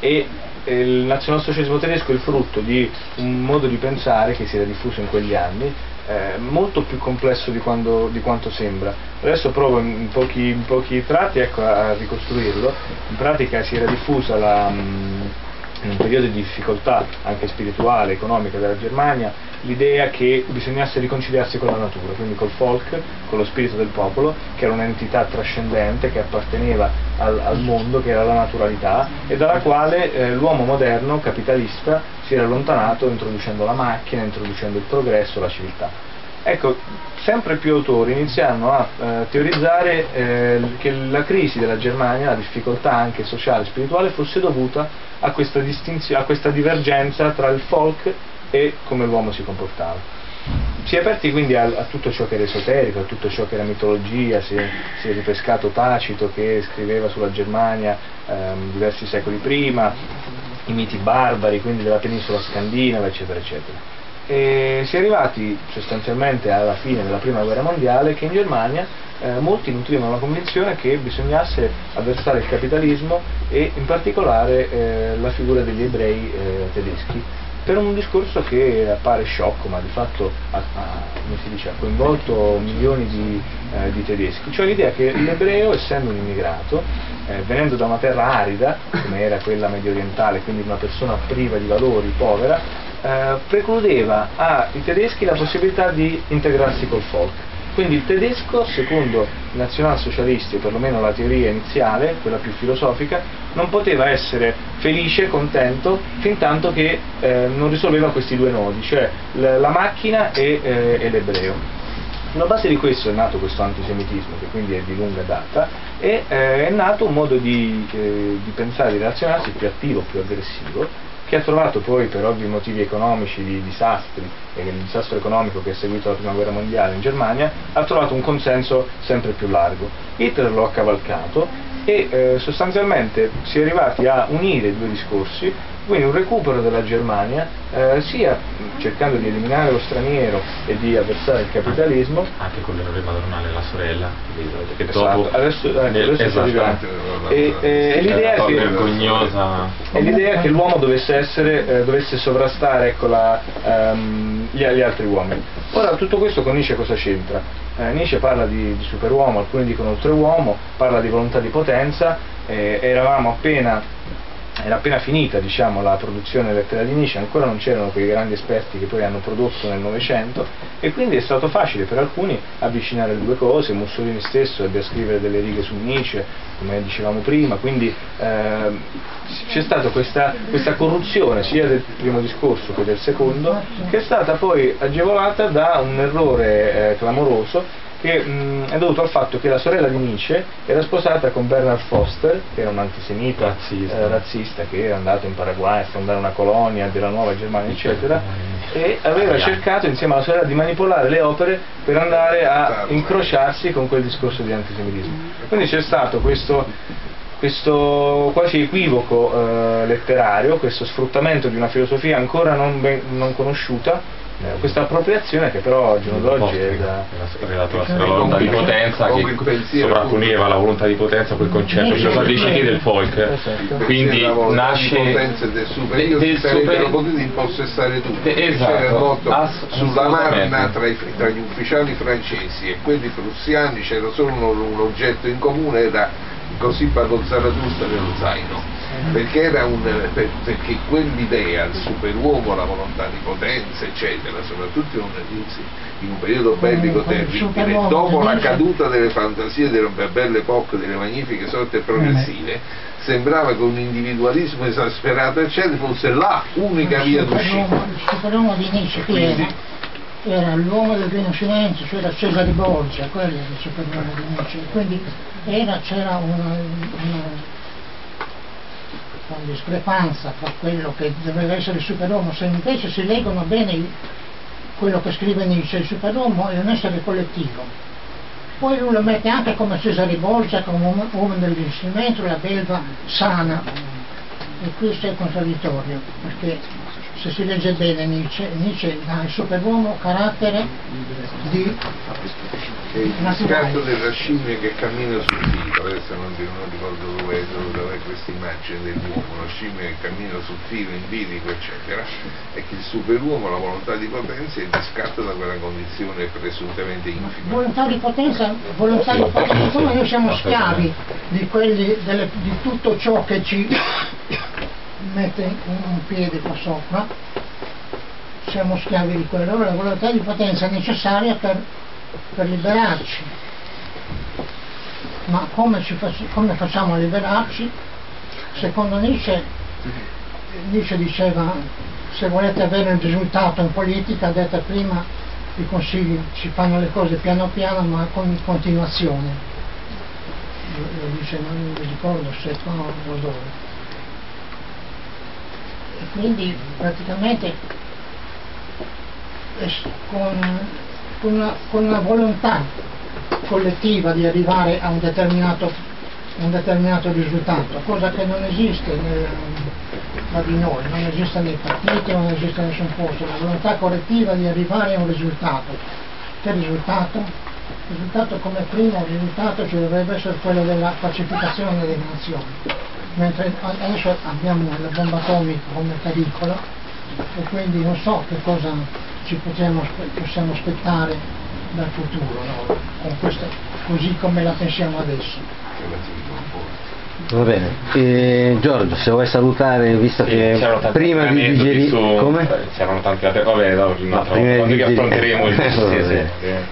e il nazionalsocialismo tedesco è il frutto di un modo di pensare che si era diffuso in quegli anni, eh, molto più complesso di, quando, di quanto sembra. Adesso provo in pochi, in pochi tratti ecco, a ricostruirlo. In pratica si era diffusa la, in un periodo di difficoltà anche spirituale, economica della Germania, l'idea che bisognasse riconciliarsi con la natura, quindi col folk, con lo spirito del popolo, che era un'entità trascendente che apparteneva al, al mondo, che era la naturalità, e dalla quale eh, l'uomo moderno, capitalista, si era allontanato introducendo la macchina, introducendo il progresso, la civiltà. Ecco, sempre più autori iniziano a eh, teorizzare eh, che la crisi della Germania, la difficoltà anche sociale e spirituale, fosse dovuta a questa distinzio- a questa divergenza tra il folk e come l'uomo si comportava. Si è aperti quindi a, a tutto ciò che era esoterico, a tutto ciò che era mitologia, si è, si è ripescato Tacito che scriveva sulla Germania ehm, diversi secoli prima, i miti barbari, quindi della penisola scandinava, eccetera, eccetera. E si è arrivati sostanzialmente alla fine della prima guerra mondiale che in Germania eh, molti nutrivano la convinzione che bisognasse avversare il capitalismo e in particolare eh, la figura degli ebrei eh, tedeschi, per un discorso che appare sciocco ma di fatto ha, ha, come si dice, ha coinvolto milioni di, eh, di tedeschi, cioè l'idea che l'ebreo, essendo un immigrato, eh, venendo da una terra arida come era quella mediorientale, quindi una persona priva di valori, povera, Eh, precludeva ai tedeschi la possibilità di integrarsi col folk. Quindi il tedesco, secondo i nazionalsocialisti, o perlomeno la teoria iniziale, quella più filosofica, non poteva essere felice, contento, fin tanto che eh, non risolveva questi due nodi, cioè la, la macchina e, eh, e l'ebreo. Sulla base di questo è nato questo antisemitismo, che quindi è di lunga data, e eh, è nato un modo di, eh, di pensare, di relazionarsi più attivo, più aggressivo, che ha trovato poi, per ovvi motivi economici, di disastri, e il disastro economico che è seguito alla prima guerra mondiale in Germania, ha trovato un consenso sempre più largo. Hitler lo ha cavalcato e eh, sostanzialmente si è arrivati a unire i due discorsi, quindi un recupero della Germania eh, sia cercando di eliminare lo straniero e di avversare il capitalismo, anche con l'errore padronale della sorella che dopo esatto. adesso, ecco, adesso esatto. e, e, sì, l'idea che, vergognosa... è l'idea che l'uomo dovesse essere eh, dovesse sovrastare ecco, la, um, gli, gli altri uomini. Ora tutto questo con Nietzsche cosa c'entra? eh, Nietzsche parla di, di superuomo, alcuni dicono oltreuomo, parla di volontà di potenza. eh, eravamo appena Era appena finita, diciamo, la produzione letteraria di Nietzsche, ancora non c'erano quei grandi esperti che poi hanno prodotto nel Novecento, e quindi è stato facile per alcuni avvicinare le due cose. Mussolini stesso ebbe a scrivere delle righe su Nietzsche, come dicevamo prima, quindi eh, c'è stata questa, questa corruzione sia del primo discorso che del secondo, che è stata poi agevolata da un errore eh, clamoroso, che mh, è dovuto al fatto che la sorella di Nietzsche era sposata con Bernard Foster, che era un antisemita razzista, eh, razzista che era andato in Paraguay a fondare una colonia della Nuova Germania, eccetera, e aveva cercato insieme alla sorella di manipolare le opere per andare a incrociarsi con quel discorso di antisemitismo. Quindi c'è stato questo, questo quasi equivoco eh, letterario, questo sfruttamento di una filosofia ancora non, ben, non conosciuta, questa appropriazione che però al giorno d'oggi è da la volontà di potenza che sovrapponeva la volontà di potenza quel concetto filosofico del folk, quindi nasce del superiore che sarebbero potuti impossessare tutti. C'era il motto sulla Marna tra gli ufficiali francesi e quelli prussiani, c'era solo un oggetto in comune, era così fa con Zarathustra nello zaino, perché era un, perché quell'idea, il superuomo, la volontà di potenza eccetera, soprattutto in un, in un periodo bellico terribile, dopo la caduta delle fantasie delle belle epoche, delle magnifiche sorte progressive, sembrava che un individualismo esasperato eccetera fosse la unica via d'uscita. Il superuomo di Nietzsche era l'uomo del Rinascimento, cioè era Cesare Borgia, quello del superuomo di Nietzsche, quindi c'era una, una con discrepanza fra quello che doveva essere il superuomo. Se invece si leggono bene quello che scrive Nietzsche, il superuomo è un essere collettivo, poi lui lo mette anche come Cesare Borgia, come un uomo del Rinascimento, la belva sana, e questo è contraddittorio, perché se si legge bene Nietzsche, Nietzsche dà al superuomo carattere di il scatto della scimmia che cammina sul filo. Adesso non ricordo dove, dove è questa immagine dell'uomo, una scimmia che cammina sul filo, in bilico eccetera, e che il superuomo, la volontà di potenza, è discatto da quella condizione presuntamente infima. Volontà di potenza, volontà di potenza, come noi siamo schiavi di, quelli, delle, di tutto ciò che ci mette un piede qua sopra, siamo schiavi di quello. Allora la volontà di potenza è necessaria per per liberarci, ma come, ci faci, come facciamo a liberarci? Secondo Nietzsche, Nietzsche diceva, se volete avere un risultato in politica, detta prima i consigli, si fanno le cose piano piano ma con continuazione, lo dice, non mi ricordo se qua o dove, e quindi praticamente con Con una, con una volontà collettiva di arrivare a un determinato, un determinato risultato, cosa che non esiste nel, tra di noi, non esiste nei partiti, non esiste in nessun posto, la volontà collettiva di arrivare a un risultato. Che risultato? Risultato, come primo risultato, ci dovrebbe essere quello della pacificazione delle nazioni, mentre adesso abbiamo la bomba atomica come pericolo, e quindi non so che cosa ci possiamo, possiamo aspettare dal futuro, no? Con questo, così come la pensiamo adesso. Va bene, eh, Giorgio, se vuoi salutare, visto sì, che prima di digerire su... come? C'erano tante altre, va bene, no, no, prima di che affronteremo il sì, sì.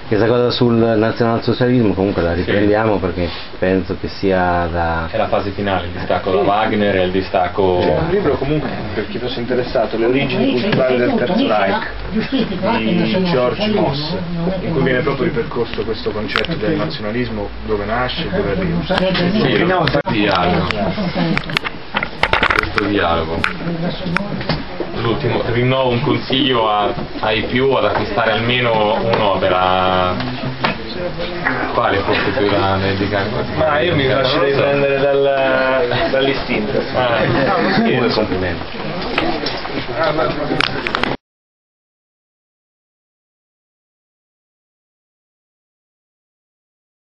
Questa cosa sul nazionalsocialismo comunque la riprendiamo, sì, perché penso che sia da... è la fase finale, il distacco, sì, da Wagner e il distacco... C'è un libro comunque, per chi fosse interessato, Le origini culturali del Terzo Reich di George Moss, in cui viene proprio ripercorso questo concetto del nazionalismo, dove nasce e dove arriva. Questo dialogo, l'ultimo, rinnovo un consiglio a, ai più ad acquistare almeno un'opera. Quale fosse più da dedicare? Ma io mi lascerei prendere dal, dall'istinto. Ah, no, complimenti.